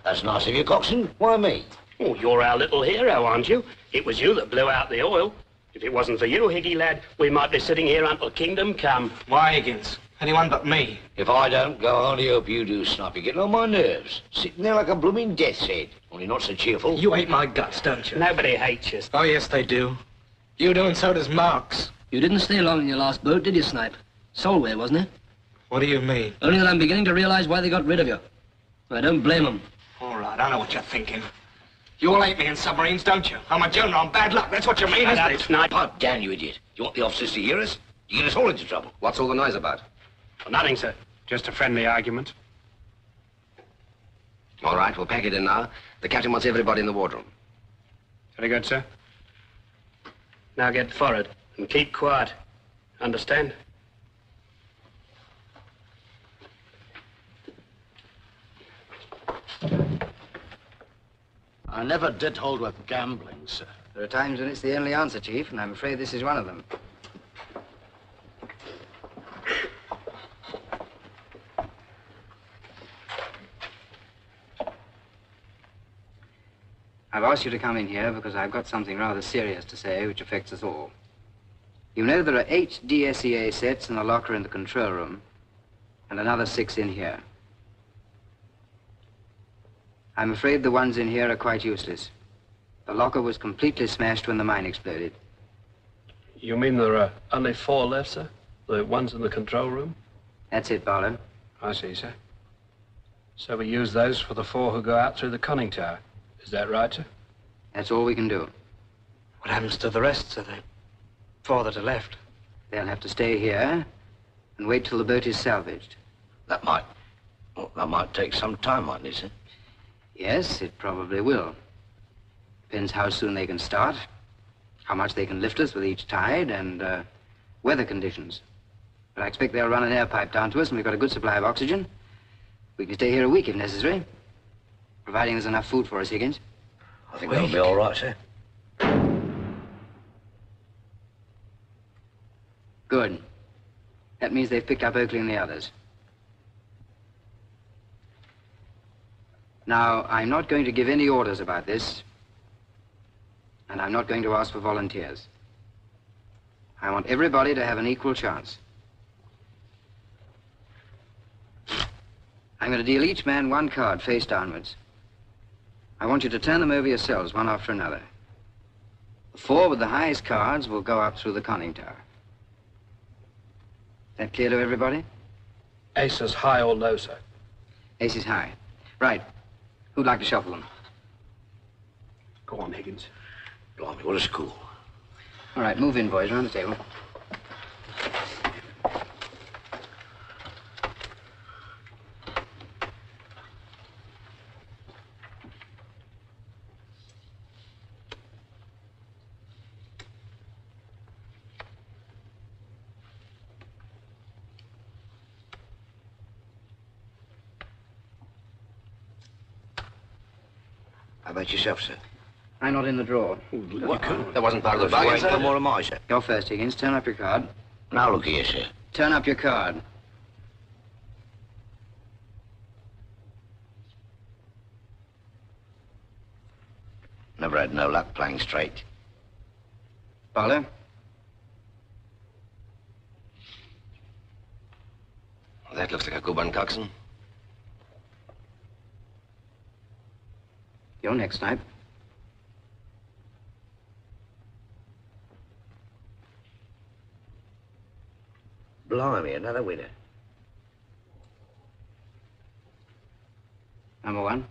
That's nice of you, Coxswain. Why me? Oh, you're our little hero, aren't you? It was you that blew out the oil. If it wasn't for you, Higgy lad, we might be sitting here until kingdom come. Why, Higgins? Anyone but me. If I don't go, I only hope you do, Snipe. You're getting on my nerves. Sitting there like a blooming death's head. Only not so cheerful. You hate my guts, don't you? Nobody hates you. Oh, yes, they do. You do, and so does Marks. You didn't stay long in your last boat, did you, Snipe? Solway, wasn't it? What do you mean? Only that I'm beginning to realize why they got rid of you. I don't blame them. All right, I know what you're thinking. You all hate me in submarines, don't you? I'm a general on bad luck, that's what you mean, isn't it? Snipe. Oh, damn you, idiot. You want the officers to hear us? You get us all into trouble. What's all the noise about? Well, nothing, sir. Just a friendly argument. All right, we'll pack it in now. The captain wants everybody in the wardroom. Very good, sir. Now get forward and keep quiet. Understand? I never did hold with gambling, sir. There are times when it's the only answer, Chief, and I'm afraid this is one of them. I've asked you to come in here because I've got something rather serious to say which affects us all. You know there are eight D S E A sets in the locker in the control room and another six in here. I'm afraid the ones in here are quite useless. The locker was completely smashed when the mine exploded. You mean there are only four left, sir? The ones in the control room? That's it, Barlow. I see, sir. So we use those for the four who go out through the conning tower. Is that right, sir? That's all we can do. What happens to the rest, sir? The four that are left? They'll have to stay here and wait till the boat is salvaged. That might... Well, that might take some time, mightn't it, sir? Yes, it probably will. Depends how soon they can start, how much they can lift us with each tide, and uh, weather conditions. But I expect they'll run an air pipe down to us, and we've got a good supply of oxygen. We can stay here a week if necessary, providing there's enough food for us, Higgins. I think that'll be all right, sir. Good. That means they've picked up Oakley and the others. Now, I'm not going to give any orders about this, and I'm not going to ask for volunteers. I want everybody to have an equal chance. I'm going to deal each man one card face downwards. I want you to turn them over yourselves, one after another. The four with the highest cards will go up through the conning tower. That clear to everybody? Ace is high or low, sir? Ace is high. Right. Who'd like to shuffle them? Go on, Higgins. Blimey, what a school. All right, move in, boys, around the table. Yourself, sir. I'm not in the drawer. What? That wasn't part of the bargain, sir. No more am I, sir. You're first, Higgins. Turn up your card. Now look here, sir. Turn up your card. Never had no luck playing straight. Barlow? That looks like a good one, Coxswain. You're next, Snipe. Blimey, another winner. Number one.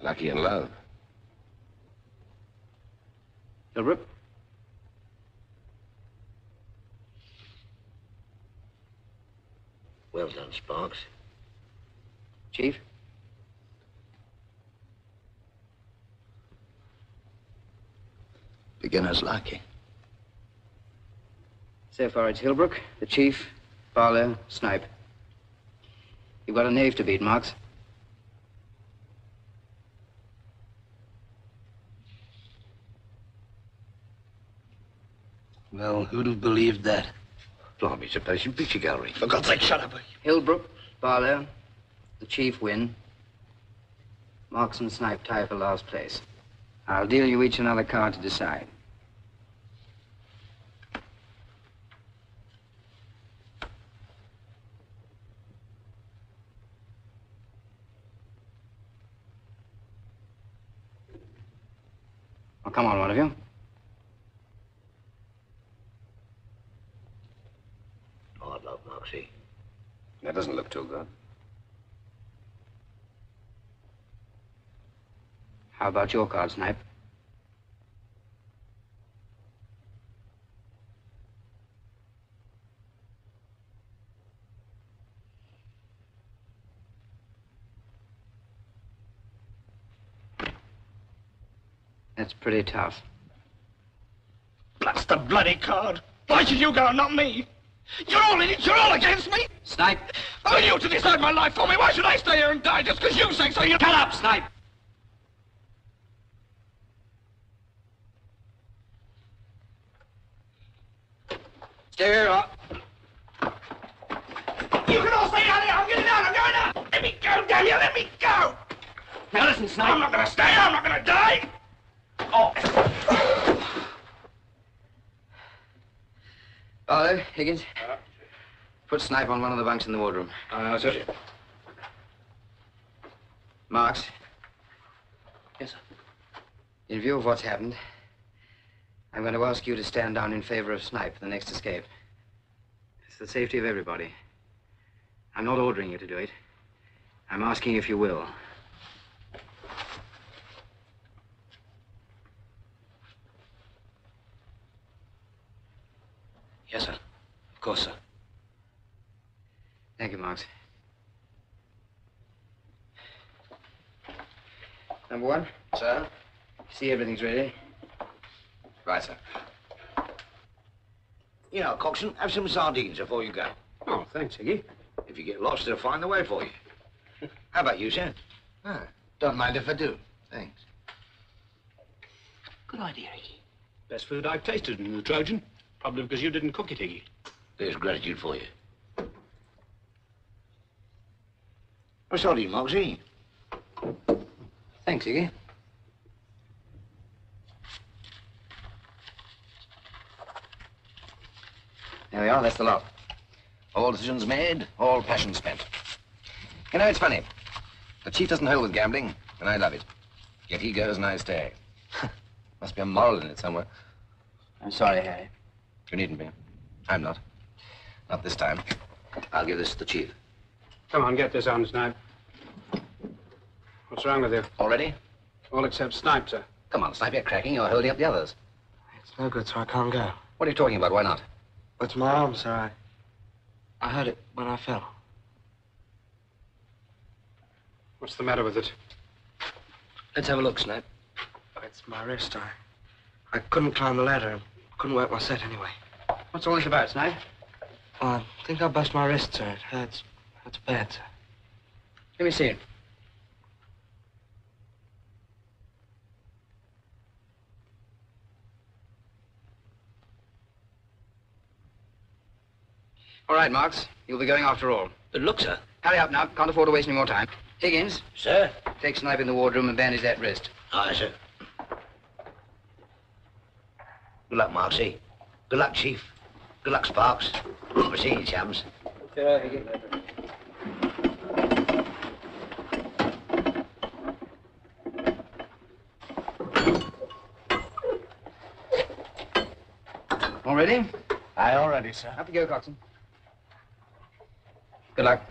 Lucky in love. Hilbrook? Well done, Sparks. Chief? Beginner's lucky. So far, it's Hilbrook, the Chief, Barlow, Snipe. You've got a knave to beat, Marks. Well, who'd have believed that? Blimey, it's a passing picture gallery. For God's sake, shut up. Hilbrook, Barlow, the Chief win. Marks and Snipe tie for last place. I'll deal you each another card to decide. Well, come on, one of you. Hard luck, Moxie. That doesn't look too good. How about your card, Snipe? That's pretty tough. Blast the bloody card! Why should you go and not me? You're all in it! You're all against me! Snipe! Who are you to decide my life for me? Why should I stay here and die just because you say so? You shut up, Snipe! Stay here, up. You can all stay out here. I'm getting out. I'm going out. Let me go, damn you. Let me go. Now listen, Snipe. I'm not going to stay. I'm not going to die. Oh. Barlow, Higgins. Uh, Put Snipe on one of the bunks in the wardroom. I know, sir. Marks. Yes, sir. In view of what's happened, I'm going to ask you to stand down in favor of Snipe for the next escape. It's the safety of everybody. I'm not ordering you to do it. I'm asking if you will. Yes, sir. Of course, sir. Thank you, Marks. Number one. Sir? See everything's ready. Right, sir. You know, Coxswain, have some sardines before you go. Oh, thanks, Iggy. If you get lost, they'll find the way for you. How about you, sir? Ah, don't mind if I do. Thanks. Good idea, Iggy. Best food I've tasted in the Trojan. Probably because you didn't cook it, Iggy. There's gratitude for you. Oh, sorry, Moxie. Thanks, Iggy. There we are, that's the lot. All decisions made, all passion spent. You know, it's funny. The Chief doesn't hold with gambling, and I love it. Yet he goes and I stay. Must be a moral in it somewhere. I'm sorry, Harry. You needn't be. I'm not. Not this time. I'll give this to the Chief. Come on, get this on, Snipe. What's wrong with you? Already? All except Snipe, sir. Come on, Snipe, you're cracking. You're holding up the others. It's no good, so I can't go. What are you talking about? Why not? It's my arm, sir. I, I heard it when I fell. What's the matter with it? Let's have a look, Snipe. It's my wrist. I, I couldn't climb the ladder and couldn't work my set anyway. What's all this about, Snipe? Oh, I think I bust my wrist, sir. It hurts. That's bad, sir. Let me see it. All right, Marks. You'll be going after all. But look, sir. Hurry up now. Can't afford to waste any more time. Higgins. Sir? Take Snipe in the wardroom and bandage that wrist. Aye, sir. Good luck, Marksy. Good luck, Chief. Good luck, Sparks. We'll see you, chums. Sure, Higgins. All ready? Aye, all ready, sir. Up you go, Coxswain. Good luck.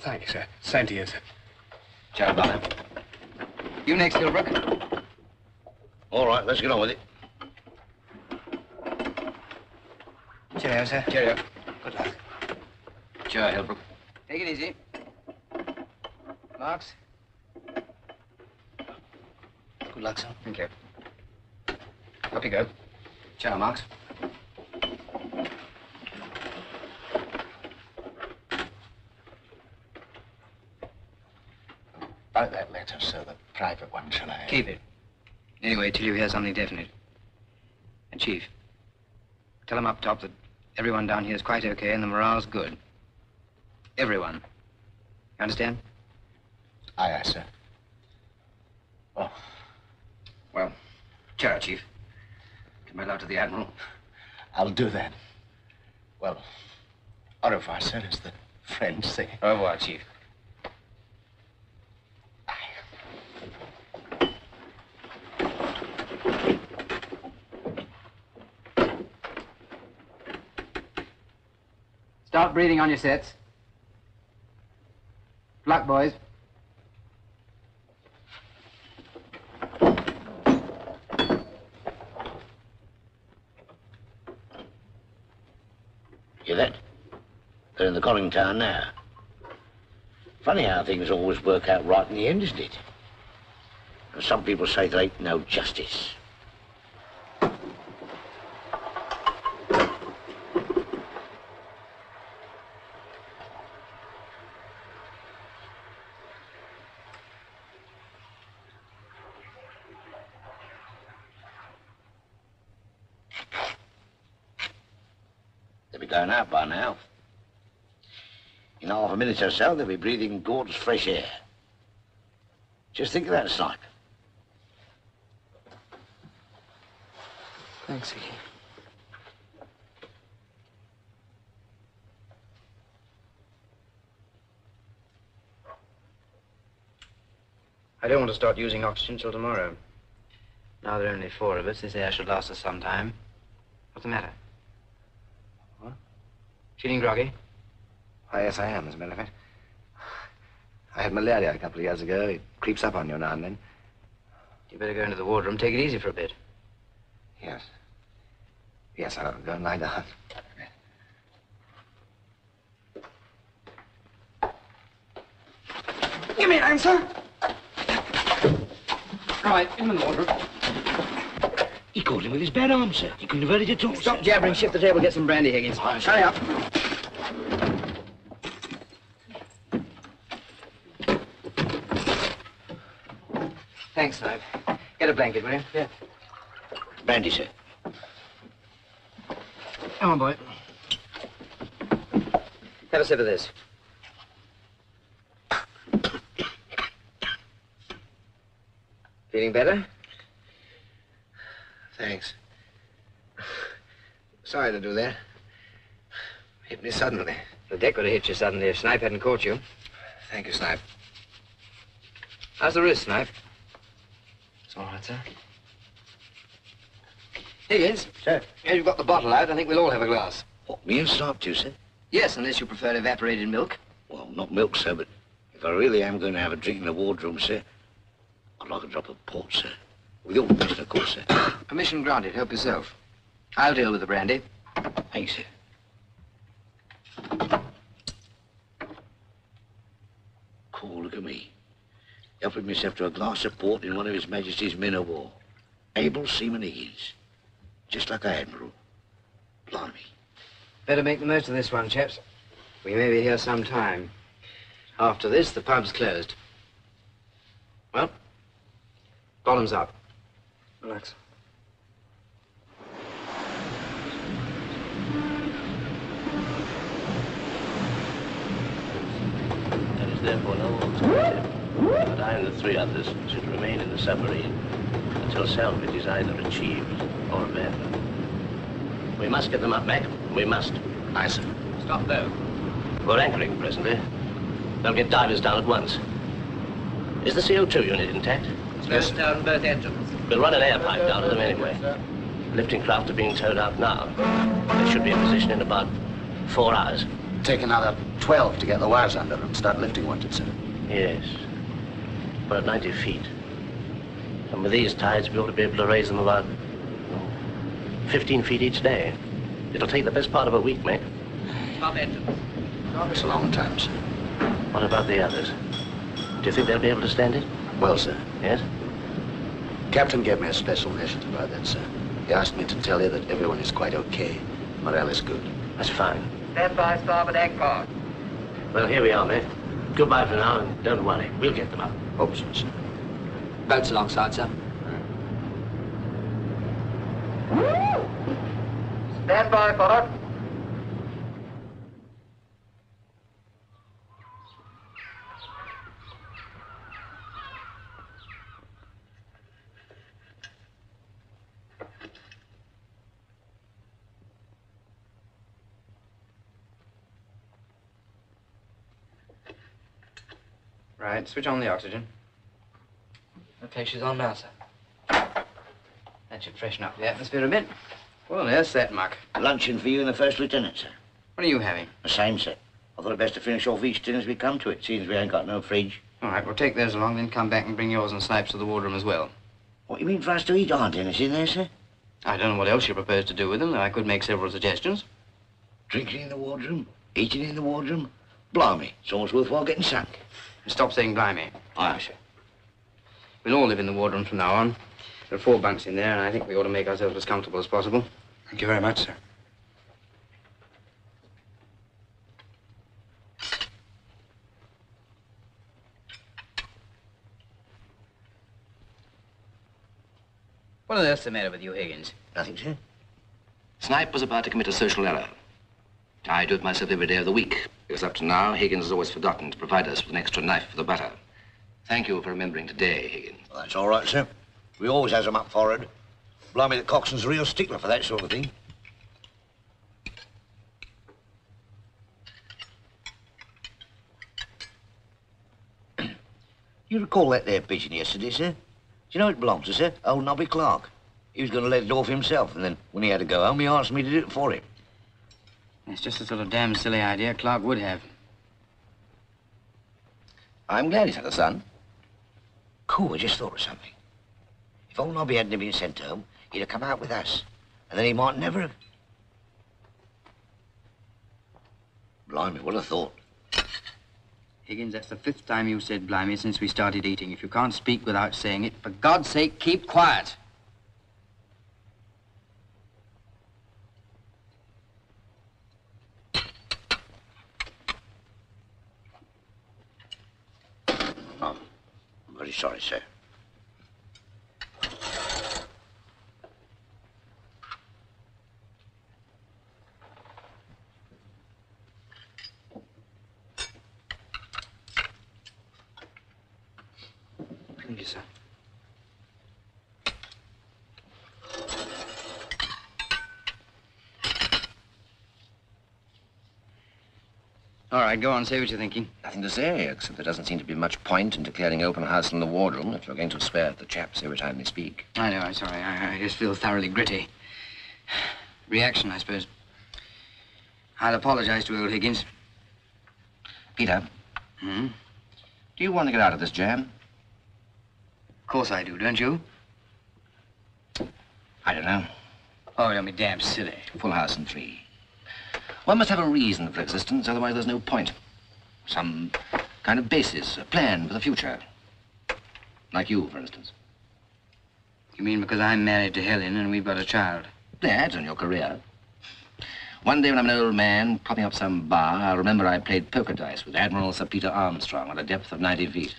Thank you, sir. Same to you, sir. Ciao, Barlow. You next, Hilbrook. All right, let's get on with it. Cheerio, sir. Cheerio. Good luck. Cheerio, Hilbrook. Take it easy. Marks. Good luck, sir. Thank you. Up you go. Ciao, Marks. About that letter, sir, the private one, shall I? Keep it. Anyway, till you hear something definite. And Chief, tell him up top that everyone down here is quite okay and the morale's good. Everyone. You understand? Aye, aye, sir. Well, well, cheer, Chief. Give my love to the Admiral. I'll do that. Well, au revoir, sir, as the French say. Au revoir, Chief. Start breathing on your sets. Good luck, boys. Hear that? They're in the conning tower now. Funny how things always work out right in the end, isn't it? And some people say there ain't no justice. Out by now. In half a minute or so, they'll be breathing Gordon's fresh air. Just think of that, Snipe. Thanks, Vicky. I don't want to start using oxygen till tomorrow. Now there are only four of us. This air should last us some time. What's the matter? Feeling groggy? Why, yes, I am, as a matter of fact. I had malaria a couple of years ago. It creeps up on you now and then. You better go into the wardroom. Take it easy for a bit. Yes. Yes, I'll go and lie down. Give me an answer. Right, in the wardroom. He caught him with his bad arm, sir. He couldn't have heard it at all. Stop jabbering. Shift the table. Get some brandy, Higgins. Right. Hurry up. Thanks, Snipe. Get a blanket, will you? Yeah. Brandy, sir. Come on, boy. Have a sip of this. Feeling better? Thanks. Sorry to do that. Hit me suddenly. The deck would have hit you suddenly if Snipe hadn't caught you. Thank you, Snipe. How's the wrist, Snipe? It's all right, sir. Higgins. Sir. As you've got the bottle out, I think we'll all have a glass. What, me and Snipe too, sir? Yes, unless you prefer evaporated milk. Well, not milk, sir, but if I really am going to have a drink in the wardroom, sir, I'd like a drop of port, sir. With your permission, of course, sir. Permission granted. Help yourself. I'll deal with the brandy. Thanks, sir. Cool, look at me. Helping myself to a glass of port in one of His Majesty's men of war. Able Seaman Higgins. Just like our Admiral. Blimey. Better make the most of this one, chaps. We may be here some time. After this, the pub's closed. Well, bottoms up. Relax. therefore no one was captive. But I and the three others should remain in the submarine until salvage is either achieved or abandoned. We must get them up, Mac. We must. Aye, sir. Stop there. We're anchoring presently. They'll get divers down at once. Is the C O two unit intact? Yes, down both engines. We'll run an air pipe down to them anyway. Lifting craft are being towed out now. They should be in position in about four hours. Take another twelve to get the wires under them. Start lifting once it's in. Yes. About ninety feet. And with these tides, we ought to be able to raise them about fifteen feet each day. It'll take the best part of a week, mate. Stop engines. It's a long time, sir. What about the others? Do you think they'll be able to stand it? Well, sir. Yes? Captain gave me a special message about that, sir. He asked me to tell you that everyone is quite okay. Morale is good. That's fine. Stand by starboard anchor. Well, here we are, mate. Goodbye for now, and don't worry. We'll get them up. Hope so, sir. Boats alongside, sir. Stand by for it. Right, switch on the oxygen. Okay, she's on now, sir. That should freshen up the atmosphere a bit. Well, there's that muck. Luncheon for you and the first lieutenant, sir. What are you having? The same, sir. I thought it best to finish off each tin as we come to it, seeing we ain't got no fridge. All right, we'll take theirs along, then come back and bring yours and Snipes to the wardroom as well. What, you mean for us to eat our dinners in there, sir? I don't know what else you propose to do with them, though I could make several suggestions. Drinking in the wardroom? Eating in the wardroom? Blimey, it's almost worthwhile getting sunk. Stop saying blimey. Aye, sir. We'll all live in the wardroom from now on. There are four bunks in there, and I think we ought to make ourselves as comfortable as possible. Thank you very much, sir. What on earth's the matter with you, Higgins? Nothing, sir. Snipe was about to commit a social error. I do it myself every day of the week, because up to now, Higgins has always forgotten to provide us with an extra knife for the butter. Thank you for remembering today, Higgins. Well, that's all right, sir. We always has them up forward. Blimey, the coxswain's a real stickler for that sort of thing. You recall that there pigeon yesterday, sir? Do you know it belonged to, sir? Old Nobby Clark. He was going to let it off himself, and then when he had to go home, he asked me to do it for him. It's just the sort of damn silly idea Clark would have. I'm glad he's had a son. Cool, I just thought of something. If old Nobby hadn't been sent home, he'd have come out with us. And then he might never have... Blimey, what a thought. Higgins, that's the fifth time you've said blimey since we started eating. If you can't speak without saying it, for God's sake, keep quiet. I'm very sorry, sir. Thank you, sir. All right, go on, say what you're thinking. Nothing to say, except there doesn't seem to be much point in declaring open house in the wardroom if you're going to swear at the chaps every time they speak. I know, I'm sorry. I, I just feel thoroughly gritty. Reaction, I suppose. I'll apologize to old Higgins. Peter. Hmm? Do you want to get out of this jam? Of course I do, don't you? I don't know. Oh, you'll be damn silly. Full house and three. One must have a reason for existence, otherwise there's no point. Some kind of basis, a plan for the future. Like you, for instance. You mean because I'm married to Helen and we've got a child? That and your career. One day when I'm an old man, propping up some bar, I'll remember I played poker dice with Admiral Sir Peter Armstrong at a depth of ninety feet.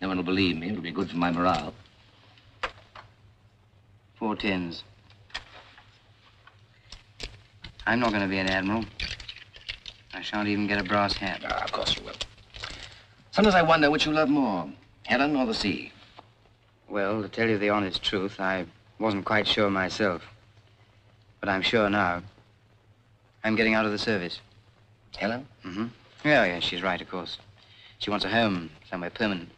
No one will believe me. It'll be good for my morale. Four tens. I'm not going to be an admiral. I shan't even get a brass hat. Ah, of course you will. Sometimes I wonder which you love more, Helen or the sea. Well, to tell you the honest truth, I wasn't quite sure myself. But I'm sure now. I'm getting out of the service. Helen? Mm-hmm. Yeah, yeah, she's right, of course. She wants a home, somewhere permanent,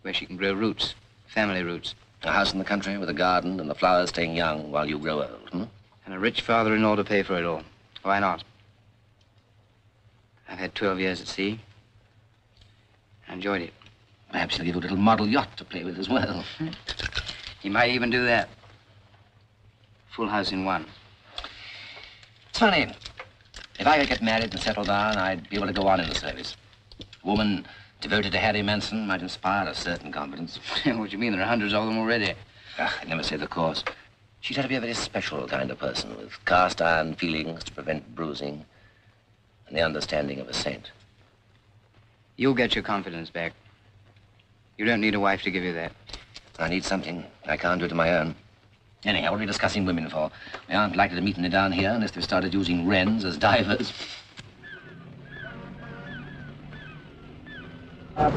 where she can grow roots, family roots. A house in the country with a garden and the flowers staying young while you grow old, hmm? And a rich father-in-law to pay for it all. Why not? I've had twelve years at sea. I enjoyed it. Perhaps he'll give you a little model yacht to play with as well. He might even do that. Full house in one. It's funny. If I could get married and settle down, I'd be able to go on in the service. A woman devoted to Harry Manson might inspire a certain confidence. What do you mean? There are hundreds of them already. Ah, I never say the course. She'd had to be a very special kind of person with cast iron feelings to prevent bruising and the understanding of a saint. You'll get your confidence back. You don't need a wife to give you that. I need something. I can't do it on my own. Anyhow, what are we discussing women for? We aren't likely to meet them down here unless they've started using wrens as divers. Clear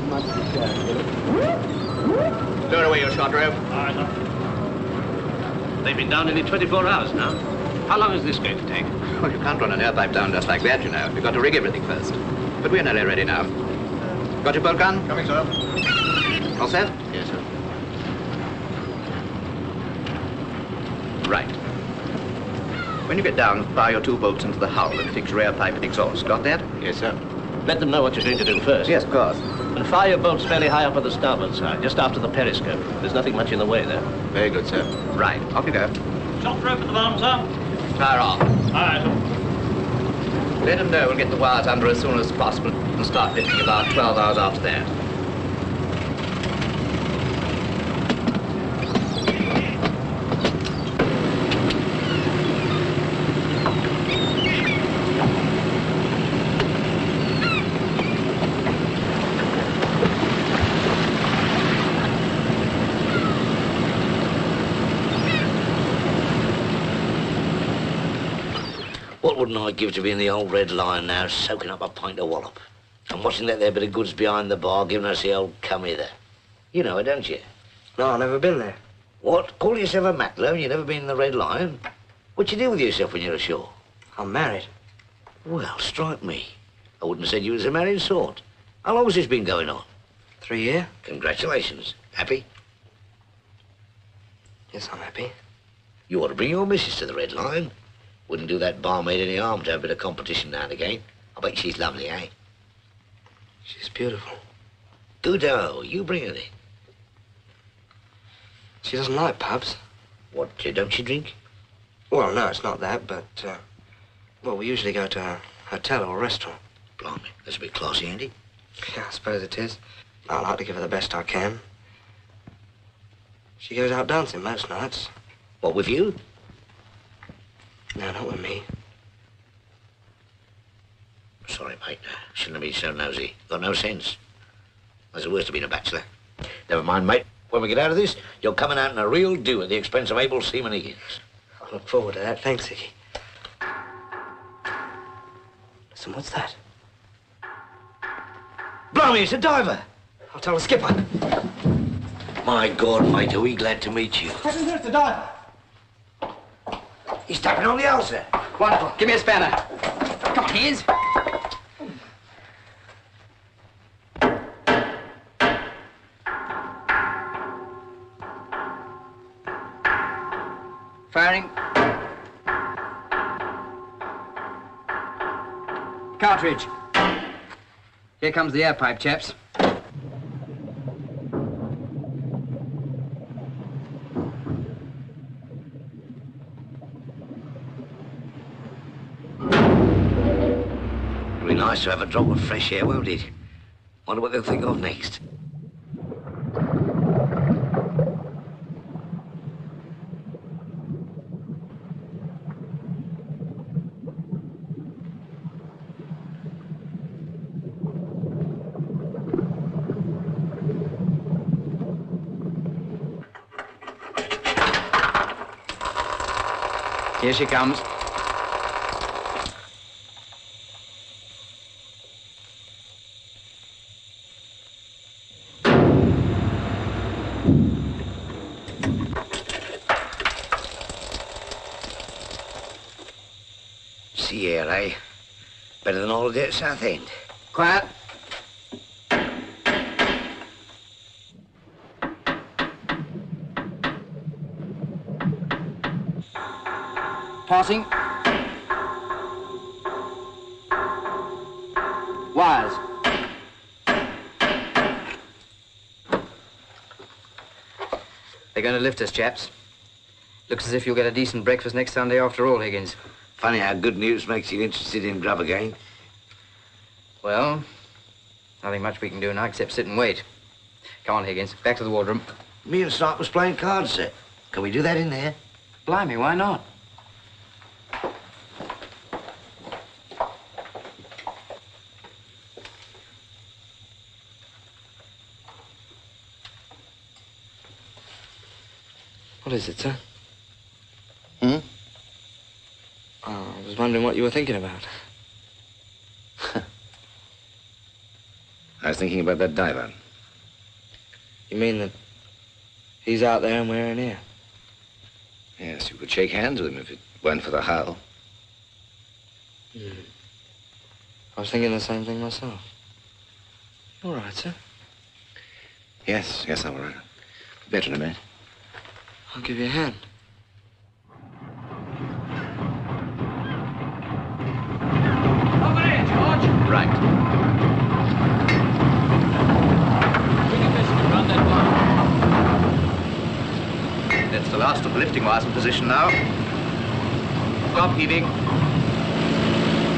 away your short rope. Aye, sir. They've been down nearly twenty-four hours now. How long is this going to take? Oh, you can't run an airpipe down just like that, you know. You've got to rig everything first. But we're nearly ready now. Got your bolt gun? Coming, sir. All set? Yes, sir. Right. When you get down, fire your two bolts into the hull and fix rear pipe and exhaust. Got that? Yes, sir. Let them know what you're going to do first. Yes, of course. And fire your bolts fairly high up on the starboard side, just after the periscope. There's nothing much in the way there. Very good, sir. Right. Off you go. Short rope at the bottom, sir. Fire off. Aye, sir. Let them know we'll get the wires under as soon as possible and start lifting about twelve hours after that. I'd give to be in the old Red Lion now, soaking up a pint of wallop and watching that there bit of goods behind the bar giving us the old come-hither. You know it, don't you? No, I've never been there. What? Call yourself a Matlow and you've never been in the Red Lion? What you do with yourself when you're ashore? I'm married. Well, strike me. I wouldn't have said you was a married sort. How long has this been going on? Three year. Congratulations. Happy? Yes, I'm happy. You ought to bring your missus to the Red Lion. Wouldn't do that barmaid any harm to have a bit of competition now and again. I bet she's lovely, eh? She's beautiful. Good oh, you bring her in. She doesn't like pubs. What, don't she drink? Well, no, it's not that, but, uh, well, we usually go to a hotel or a restaurant. Blimey, that's a bit classy, Andy. Yeah, I suppose it is. I like to give her the best I can. She goes out dancing most nights. What, with you? No, not with me. Sorry, mate. Shouldn't have been so nosy. Got no sense. That's the worst of being a bachelor. Never mind, mate. When we get out of this, you're coming out in a real do at the expense of able seaman Higgins. I look forward to that. Thanks, Hickey. Listen, what's that? Blimey, it's a diver. I'll tell the skipper. My God, mate, are we glad to meet you. Captain, there's the diver. He's tapping on the ulcer. Wonderful. Give me a spanner. Come on, Higgins. Firing. Cartridge. Here comes the air pipe, chaps. Nice to have a drop of fresh air, won't it? Wonder what they'll think of next. Here she comes. See here, eh? Better than all of it at Southend. Quiet. Passing. Wires. They're going to lift us, chaps. Looks as if you'll get a decent breakfast next Sunday after all, Higgins. Funny how good news makes you interested in grub again. Well, nothing much we can do now except sit and wait. Come on, Higgins, back to the wardroom. Me and Snipe was playing cards, sir. Can we do that in there? Blimey, why not? What is it, sir? Hmm? Oh, I was wondering what you were thinking about. I was thinking about that diver. You mean that he's out there and we're in here? Yes, you could shake hands with him if it weren't for the howl. Mm. I was thinking the same thing myself. You all right, sir? Yes, yes, I'm all right. Better in a minute. I'll give you a hand. Over here, George. Right. That's the last of the lifting wires in position now. Stop heaving.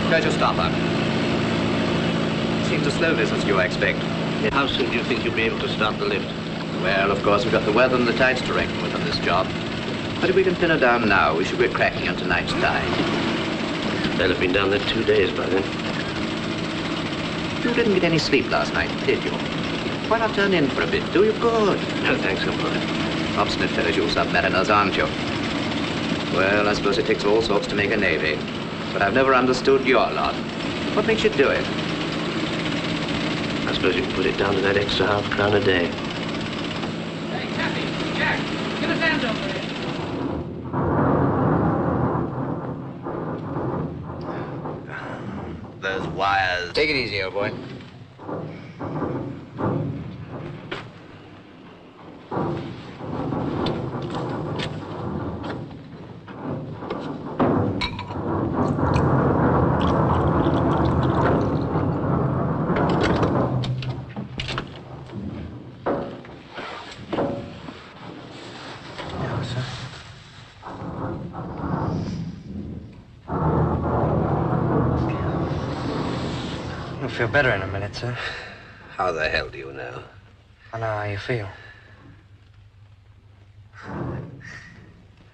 Close your starboard. Seems as slow this as you expect. How soon do you think you'll be able to start the lift? Well, of course, we've got the weather and the tides to reckon with on this job. But if we can pin her down now, we should be cracking on tonight's tide. They'll have been down there two days by then. You didn't get any sleep last night, did you? Why not turn in for a bit? Do you good? No, thanks, I'm fine. Obstinate fellows, you submariners, aren't you? Well, I suppose it takes all sorts to make a navy. But I've never understood your lot. What makes you do it? I suppose you can put it down to that extra half crown a day. Hey, Taffy, Jack, give us hands over here. Those wires. Take it easy, old boy. You'll feel better in a minute, sir. How the hell do you know? I know how you feel.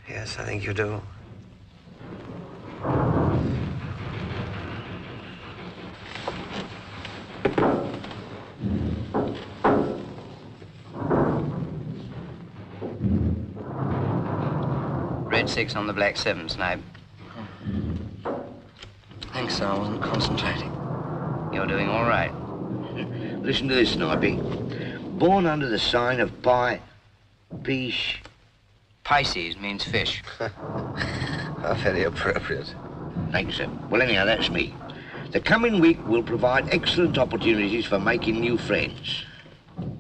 Yes, I think you do. Red six on the black seven, Snipe. Thanks, sir. I wasn't concentrating. You're doing all right. Listen to this, Snipey. Born under the sign of Pi... Pish... Pisces means fish. Very appropriate. Thanks, sir. Well, anyhow, that's me. The coming week will provide excellent opportunities for making new friends.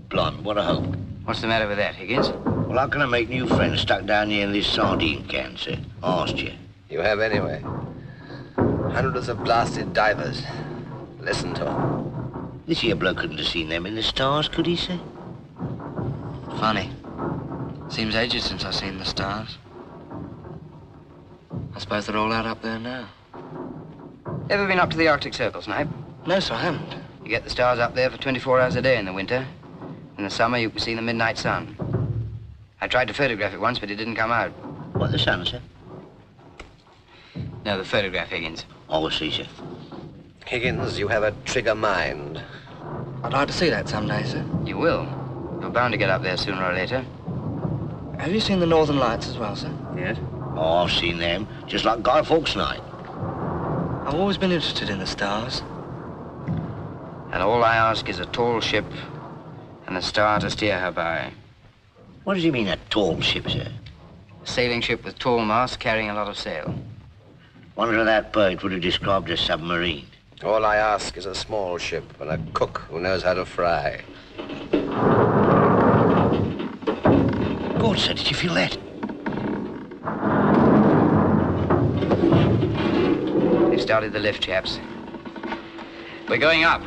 Blonde, what a hope. What's the matter with that, Higgins? Well, how can I make new friends stuck down here in this sardine can, sir? I asked you. You have anyway. Hundreds of blasted divers. Listen to him. This here bloke couldn't have seen them in the stars, could he, sir? Funny. Seems ages since I've seen the stars. I suppose they're all out up there now. Ever been up to the Arctic Circle, Snipe? No, sir, I haven't. You get the stars up there for twenty-four hours a day in the winter. In the summer, you can see the midnight sun. I tried to photograph it once, but it didn't come out. What, the sun, sir? No, the photograph, Higgins. Oh, I see, sir. Higgins, you have a trigger mind. I'd like to see that someday, sir. You will. You're bound to get up there sooner or later. Have you seen the Northern Lights as well, sir? Yes. Oh, I've seen them, just like Guy Fawkes' night. I've always been interested in the stars. And all I ask is a tall ship and a star to steer her by. What does he mean, a tall ship, sir? A sailing ship with tall masts carrying a lot of sail. One of that bird would have described a submarine. All I ask is a small ship and a cook who knows how to fry. God, sir, did you feel that? They've started the lift, chaps. We're going up.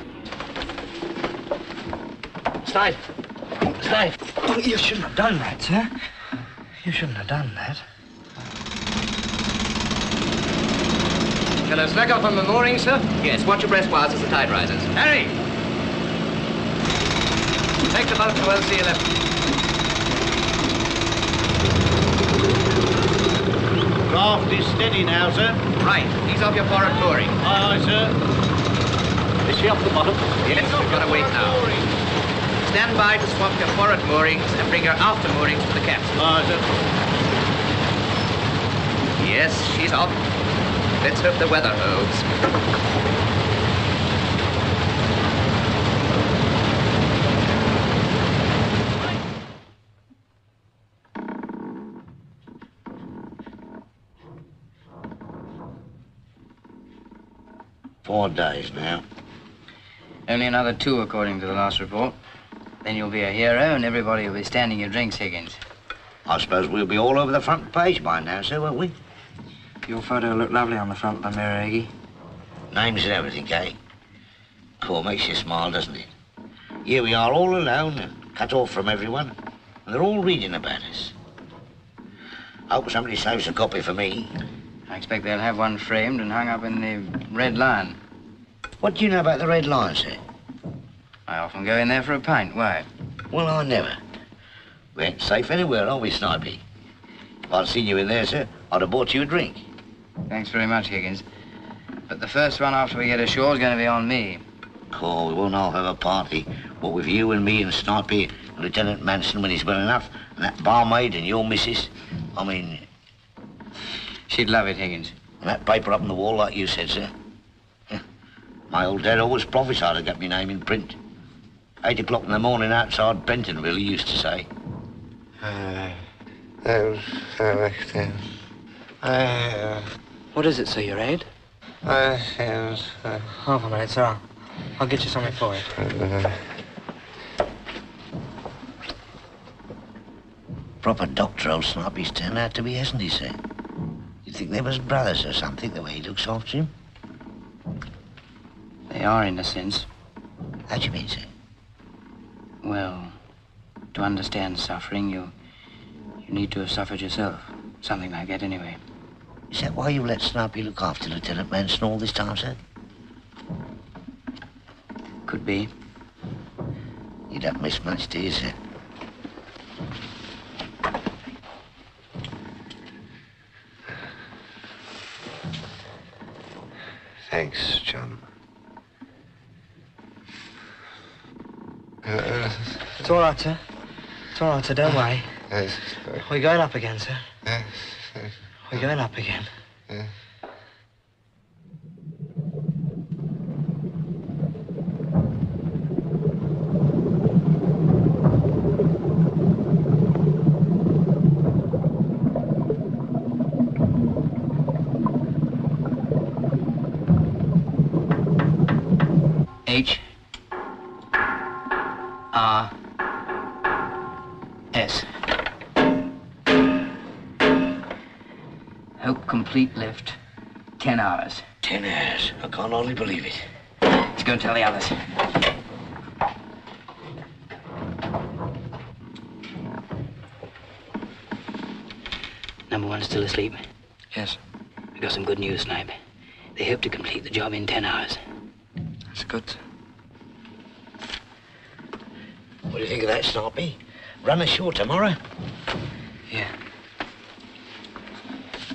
Snipe! Snipe! Oh, you shouldn't have done that, sir. You shouldn't have done that. Shall I slack off on the mooring, sir? Yes, watch your breast wires as the tide rises. Harry! Take the boat to L C eleven. Draft is steady now, sir. Right, ease off your forward mooring. Aye, aye, sir. Is she off the bottom? Yes, we've got to wait now. Stand by to swap your forward moorings and bring your after moorings to the capstan. Aye, sir. Yes, she's off. Let's hope the weather holds. Four days now. Only another two, according to the last report. Then you'll be a hero and everybody will be standing your drinks, Higgins. I suppose we'll be all over the front page by now, sir, won't we? Your photo looked lovely on the front of the mirror, Iggy. Names and everything, eh? Cool, makes you smile, doesn't it? Here we are, all alone and cut off from everyone. And they're all reading about us. I hope somebody saves a copy for me. I expect they'll have one framed and hung up in the Red Lion. What do you know about the Red Lion, sir? I often go in there for a pint. Why? Well, I never. We ain't safe anywhere, are we, Snipey? If I'd seen you in there, sir, I'd have bought you a drink. Thanks very much, Higgins. But the first one after we get ashore is going to be on me. Cool, we won't all have a party. What with you and me and Snipey and Lieutenant Manson when he's well enough, and that barmaid and your missus. I mean... She'd love it, Higgins. And that paper up on the wall like you said, sir. My old dad always prophesied I'd get my name in print. Eight o'clock in the morning outside Bentonville, he used to say. Uh, those elections. Uh, What is it, sir, your aid? Uh, uh, Half a minute, sir. I'll get you something for it. Uh, Proper doctor, old Snipe, he's turned out to be, hasn't he, sir? You'd think they was brothers or something, the way he looks after him. They are, in a sense. How do you mean, sir? Well, to understand suffering, you, you need to have suffered yourself. Something like that, anyway. Is that why you let Snipey look after Lieutenant Manson all this time, sir? Could be. You don't miss much, do you, sir? Thanks, John. Uh, it's all right, sir. It's all right, sir. Don't worry. Yes, we're going up again, sir. Yes, yes. We're going up again. Yes. H. R. S. Hope complete lift, ten hours. Ten hours? I can't hardly believe it. Let's go tell the others. Number one's still asleep? Yes. I got some good news, Snipe. They hope to complete the job in ten hours. That's good. What do you think of that, Snipey? Run ashore tomorrow? Yeah.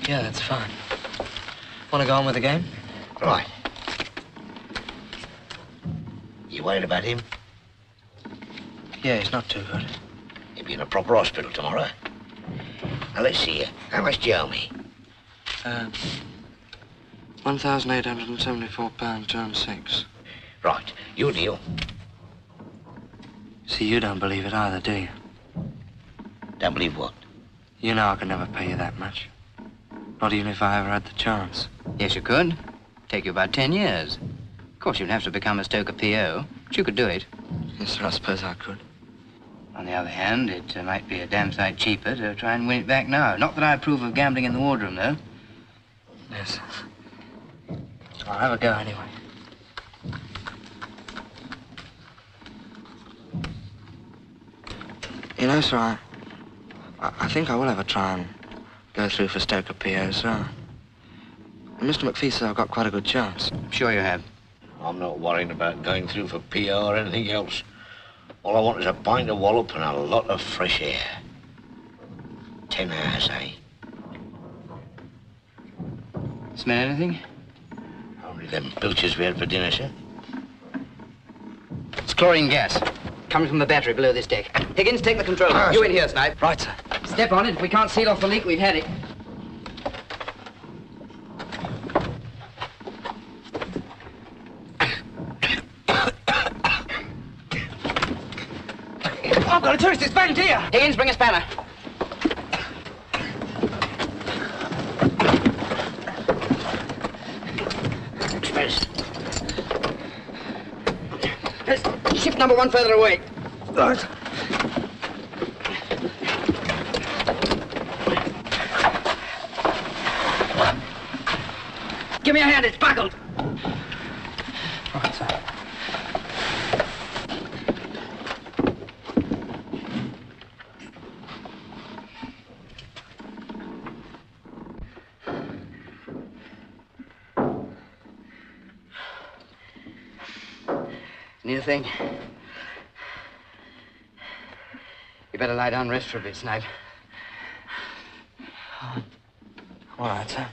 Yeah, that's fine. Want to go on with the game? Right. You worried about him? Yeah, he's not too good. He'll be in a proper hospital tomorrow. Now, let's see here. How much do you owe me? Uh, one thousand eight hundred seventy-four pounds, two and six. Right. You deal. See, you don't believe it either, do you? Don't believe what? You know I could never pay you that much. Not even if I ever had the chance. Yes, you could. Take you about ten years. Of course, you'd have to become a Stoker P O, but you could do it. Yes, sir, I suppose I could. On the other hand, it uh, might be a damn sight cheaper to try and win it back now. Not that I approve of gambling in the wardroom, though. Yes. I'll have a go anyway. You know, sir, I, I think I will have a try and go through for Stoker P O, sir. Mister McPhee says I've got quite a good chance. I'm sure you have. I'm not worrying about going through for P O or anything else. All I want is a pint of wallop and a lot of fresh air. Ten hours, eh? Smell anything? Only them pilchards we had for dinner, sir. It's chlorine gas. Coming from the battery below this deck. Higgins, take the control. Ah, you in here, Snipe. Right, sir. Step on it. If we can't seal off the leak, we've had it. I've got a tourist. It's banged here. Higgins, bring a spanner. Let's shift number one further away. Right. Give me a hand. It's buckled. Right, sir. New thing. You better lie down, rest for a bit, Snipe. All right, sir.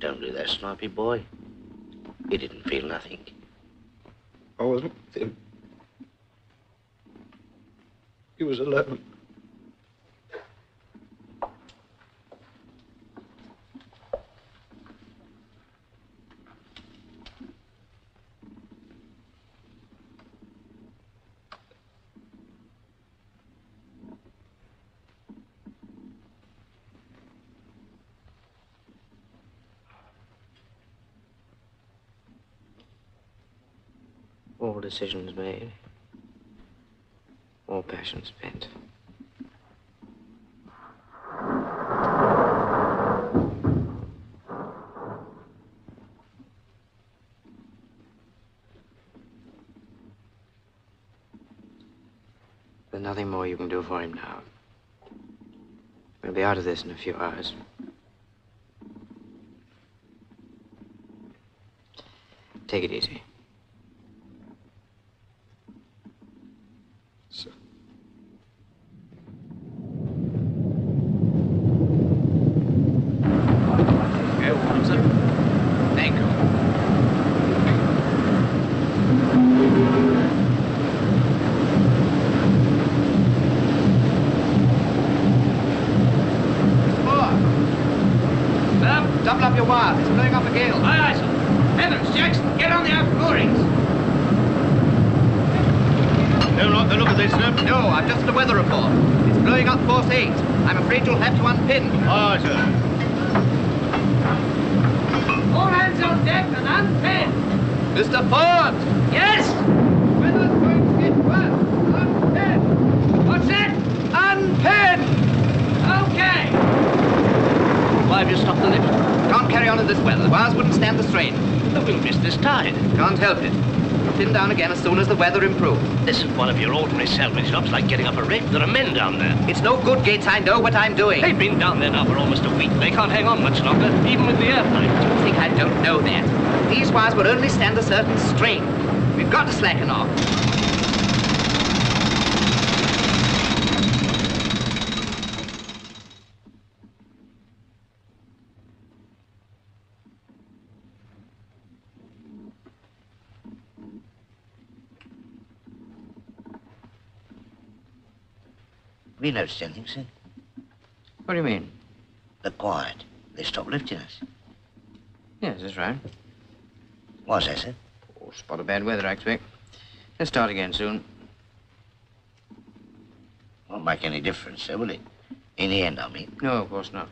Don't do that, Snipey boy. He didn't feel nothing. I wasn't with him. He was alone. All decisions made, all passion spent. There's nothing more you can do for him now. We'll be out of this in a few hours. Take it easy. It's no good, Gates. I know what I'm doing. They've been down there now for almost a week. They can't hang on much longer, even with the airplane. You think I don't know that? These wires will only stand a certain strain. We've got to slacken off. Have you noticed anything, Sid? What do you mean? They're quiet. They stopped lifting us. Yes, that's right. What's that, Sid? Oh, spot of bad weather, I expect. Let's start again soon. Won't make any difference, sir, will it? In the end, I mean. No, of course not.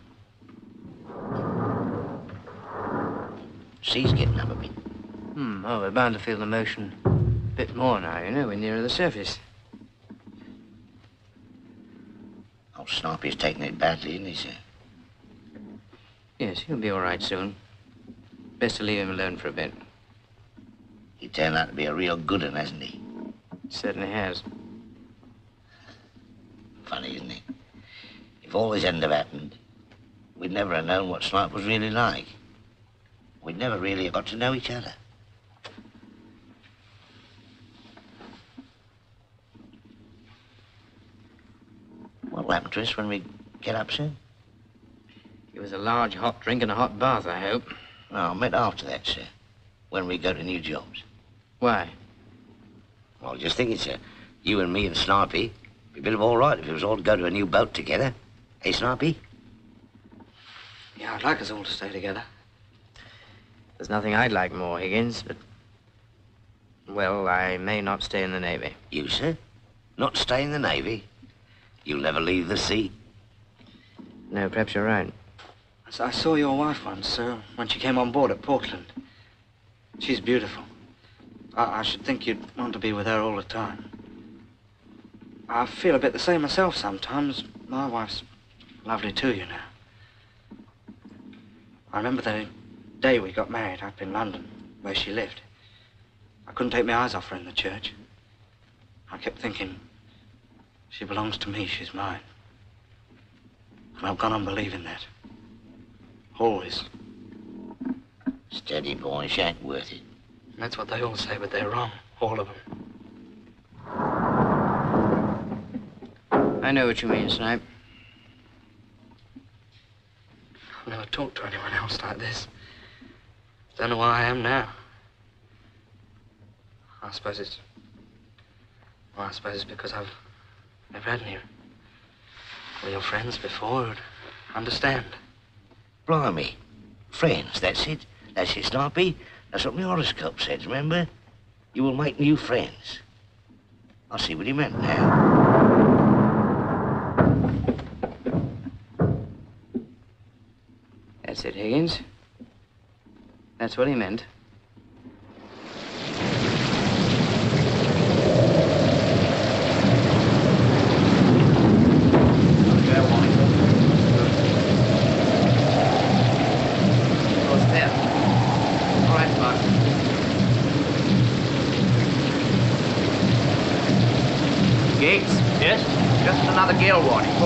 Sea's getting up a bit. Hmm, well, we're bound to feel the motion a bit more now, you know, we're nearer the surface. Old Sniper's taking it badly, isn't he, sir? Yes, he'll be all right soon. Best to leave him alone for a bit. He turned out to be a real good one, hasn't he? Certainly has. Funny, isn't it? If all this hadn't have happened, we'd never have known what Snipe was really like. We'd never really have got to know each other. What'll happen to us when we get up soon? It was a large hot drink and a hot bath, I hope. No, I meant after that, sir, when we go to new jobs. Why? Well, just thinking, sir, you and me and Snipey, it'd be a bit of all right if it was all to go to a new boat together. Eh, Snipey? Yeah, I'd like us all to stay together. There's nothing I'd like more, Higgins, but... well, I may not stay in the Navy. You, sir? Not stay in the Navy? You'll never leave the sea. No, perhaps you're right. I saw your wife once, sir, when she came on board at Portland. She's beautiful. I, I should think you'd want to be with her all the time. I feel a bit the same myself sometimes. My wife's lovely too, you know. I remember the day we got married up in London, where she lived. I couldn't take my eyes off her in the church. I kept thinking, she belongs to me, she's mine. And I've gone on believing that. Always. Steady, boy, she ain't worth it. And that's what they all say, but they're wrong, all of them. I know what you mean, Snipe. I've never talked to anyone else like this. Don't know why I am now. I suppose it's... well, I suppose it's because I've never had any real friends before who'd understand. Blimey. Friends, that's it. That's it, Snipey. That's what my horoscope says, remember? You will make new friends. I see what he meant now. That's it, Higgins. That's what he meant.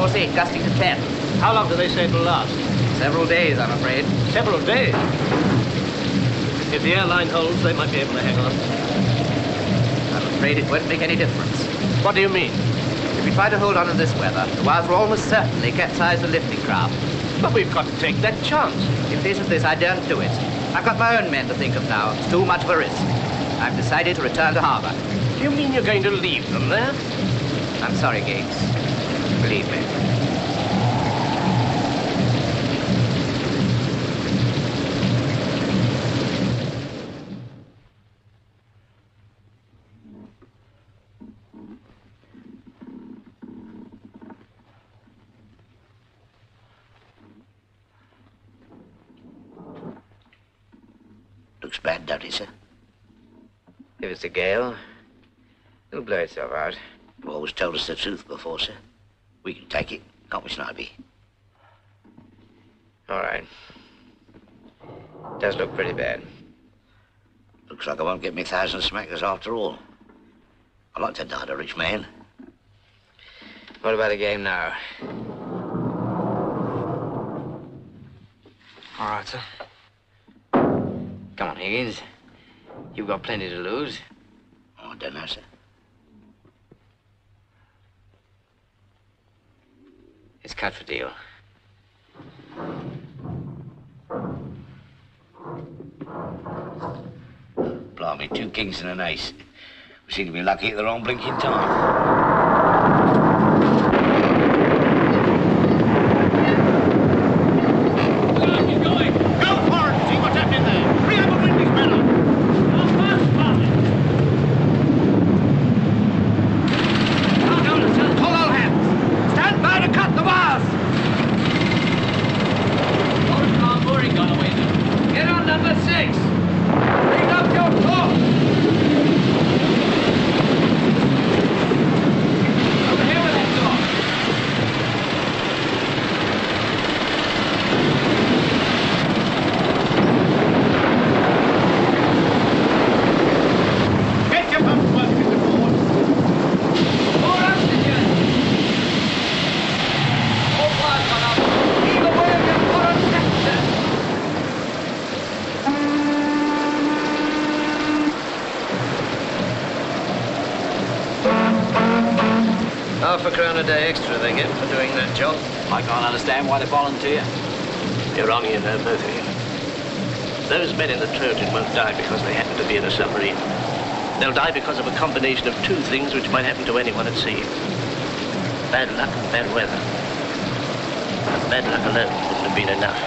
four eight, gusting to ten. How long do they say it'll last? Several days, I'm afraid. Several days? If the airline holds, they might be able to hang on. I'm afraid it won't make any difference. What do you mean? If we try to hold on in this weather, the wires will almost certainly capsize the lifting craft. But we've got to take that chance. In face of this, I daren't do it. I've got my own men to think of now. It's too much of a risk. I've decided to return to harbour. Do you mean you're going to leave them there? I'm sorry, Gates. Believe me. Looks bad, doesn't it, sir? If it's a gale, it'll blow itself out. You always told us the truth before, sir. We can take it, can't we, Snipey? All right. Does look pretty bad. Looks like I won't get me thousand smackers after all. I'd like to die to a rich man. What about the game now? All right, sir. Come on, Higgins. You've got plenty to lose. Oh, I don't know, sir. It's cut for deal. Blimey, two kings and an ace. We seem to be lucky at the wrong blinking time. Half a crown a day extra they get for doing that job. I can't understand why they volunteer. You're wrong, you know, both of you. Those men in the Trojan won't die because they happen to be in a submarine. They'll die because of a combination of two things which might happen to anyone at sea. Bad luck and bad weather. But bad luck alone wouldn't have been enough.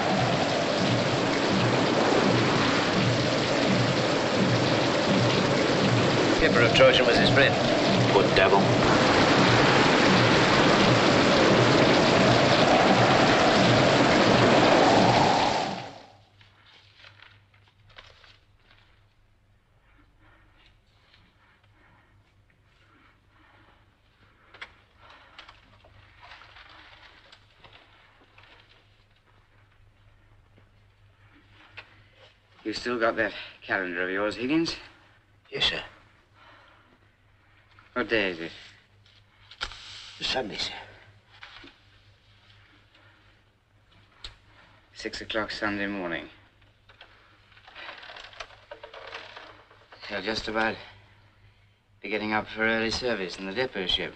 The skipper of Trojan was his friend. Good devil. You still got that calendar of yours, Higgins? Yes, sir. What day is it? Sunday, sir. Six o'clock Sunday morning. You'll just about be getting up for early service in the depot ship.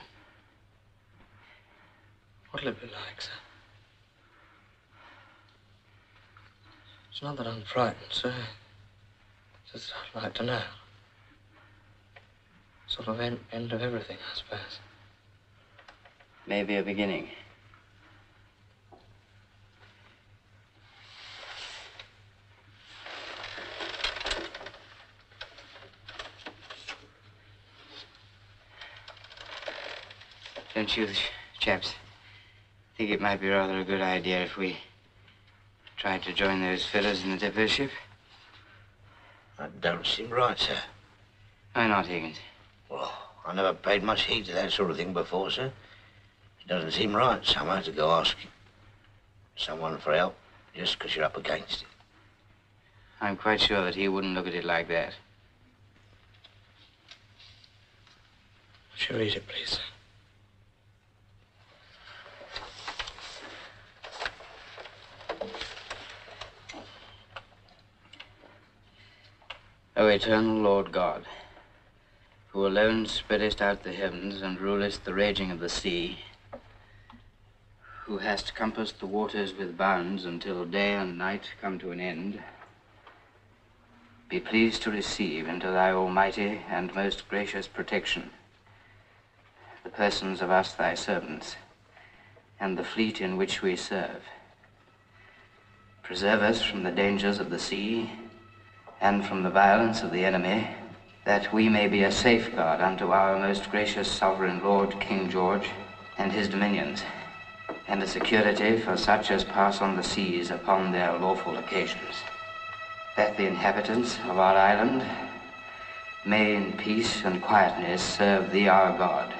What'll it be like, sir? It's not that I'm frightened, sir. It's just that I'd like to know. Sort of end, end of everything, I suppose. Maybe a beginning. Don't you, chaps, think it might be rather a good idea if we tried to join those fellows in the depot ship? That don't seem right, sir. Why not, Higgins? Well, I never paid much heed to that sort of thing before, sir. It doesn't seem right somehow to go asking someone for help just because you're up against it. I'm quite sure that he wouldn't look at it like that. Would you read it, please, sir? O eternal Lord God, who alone spreadest out the heavens and rulest the raging of the sea, who hast compassed the waters with bounds until day and night come to an end, be pleased to receive into thy almighty and most gracious protection the persons of us thy servants and the fleet in which we serve. Preserve us from the dangers of the sea and from the violence of the enemy, that we may be a safeguard unto our most gracious sovereign Lord King George and his dominions, and a security for such as pass on the seas upon their lawful occasions, that the inhabitants of our island may in peace and quietness serve thee our God,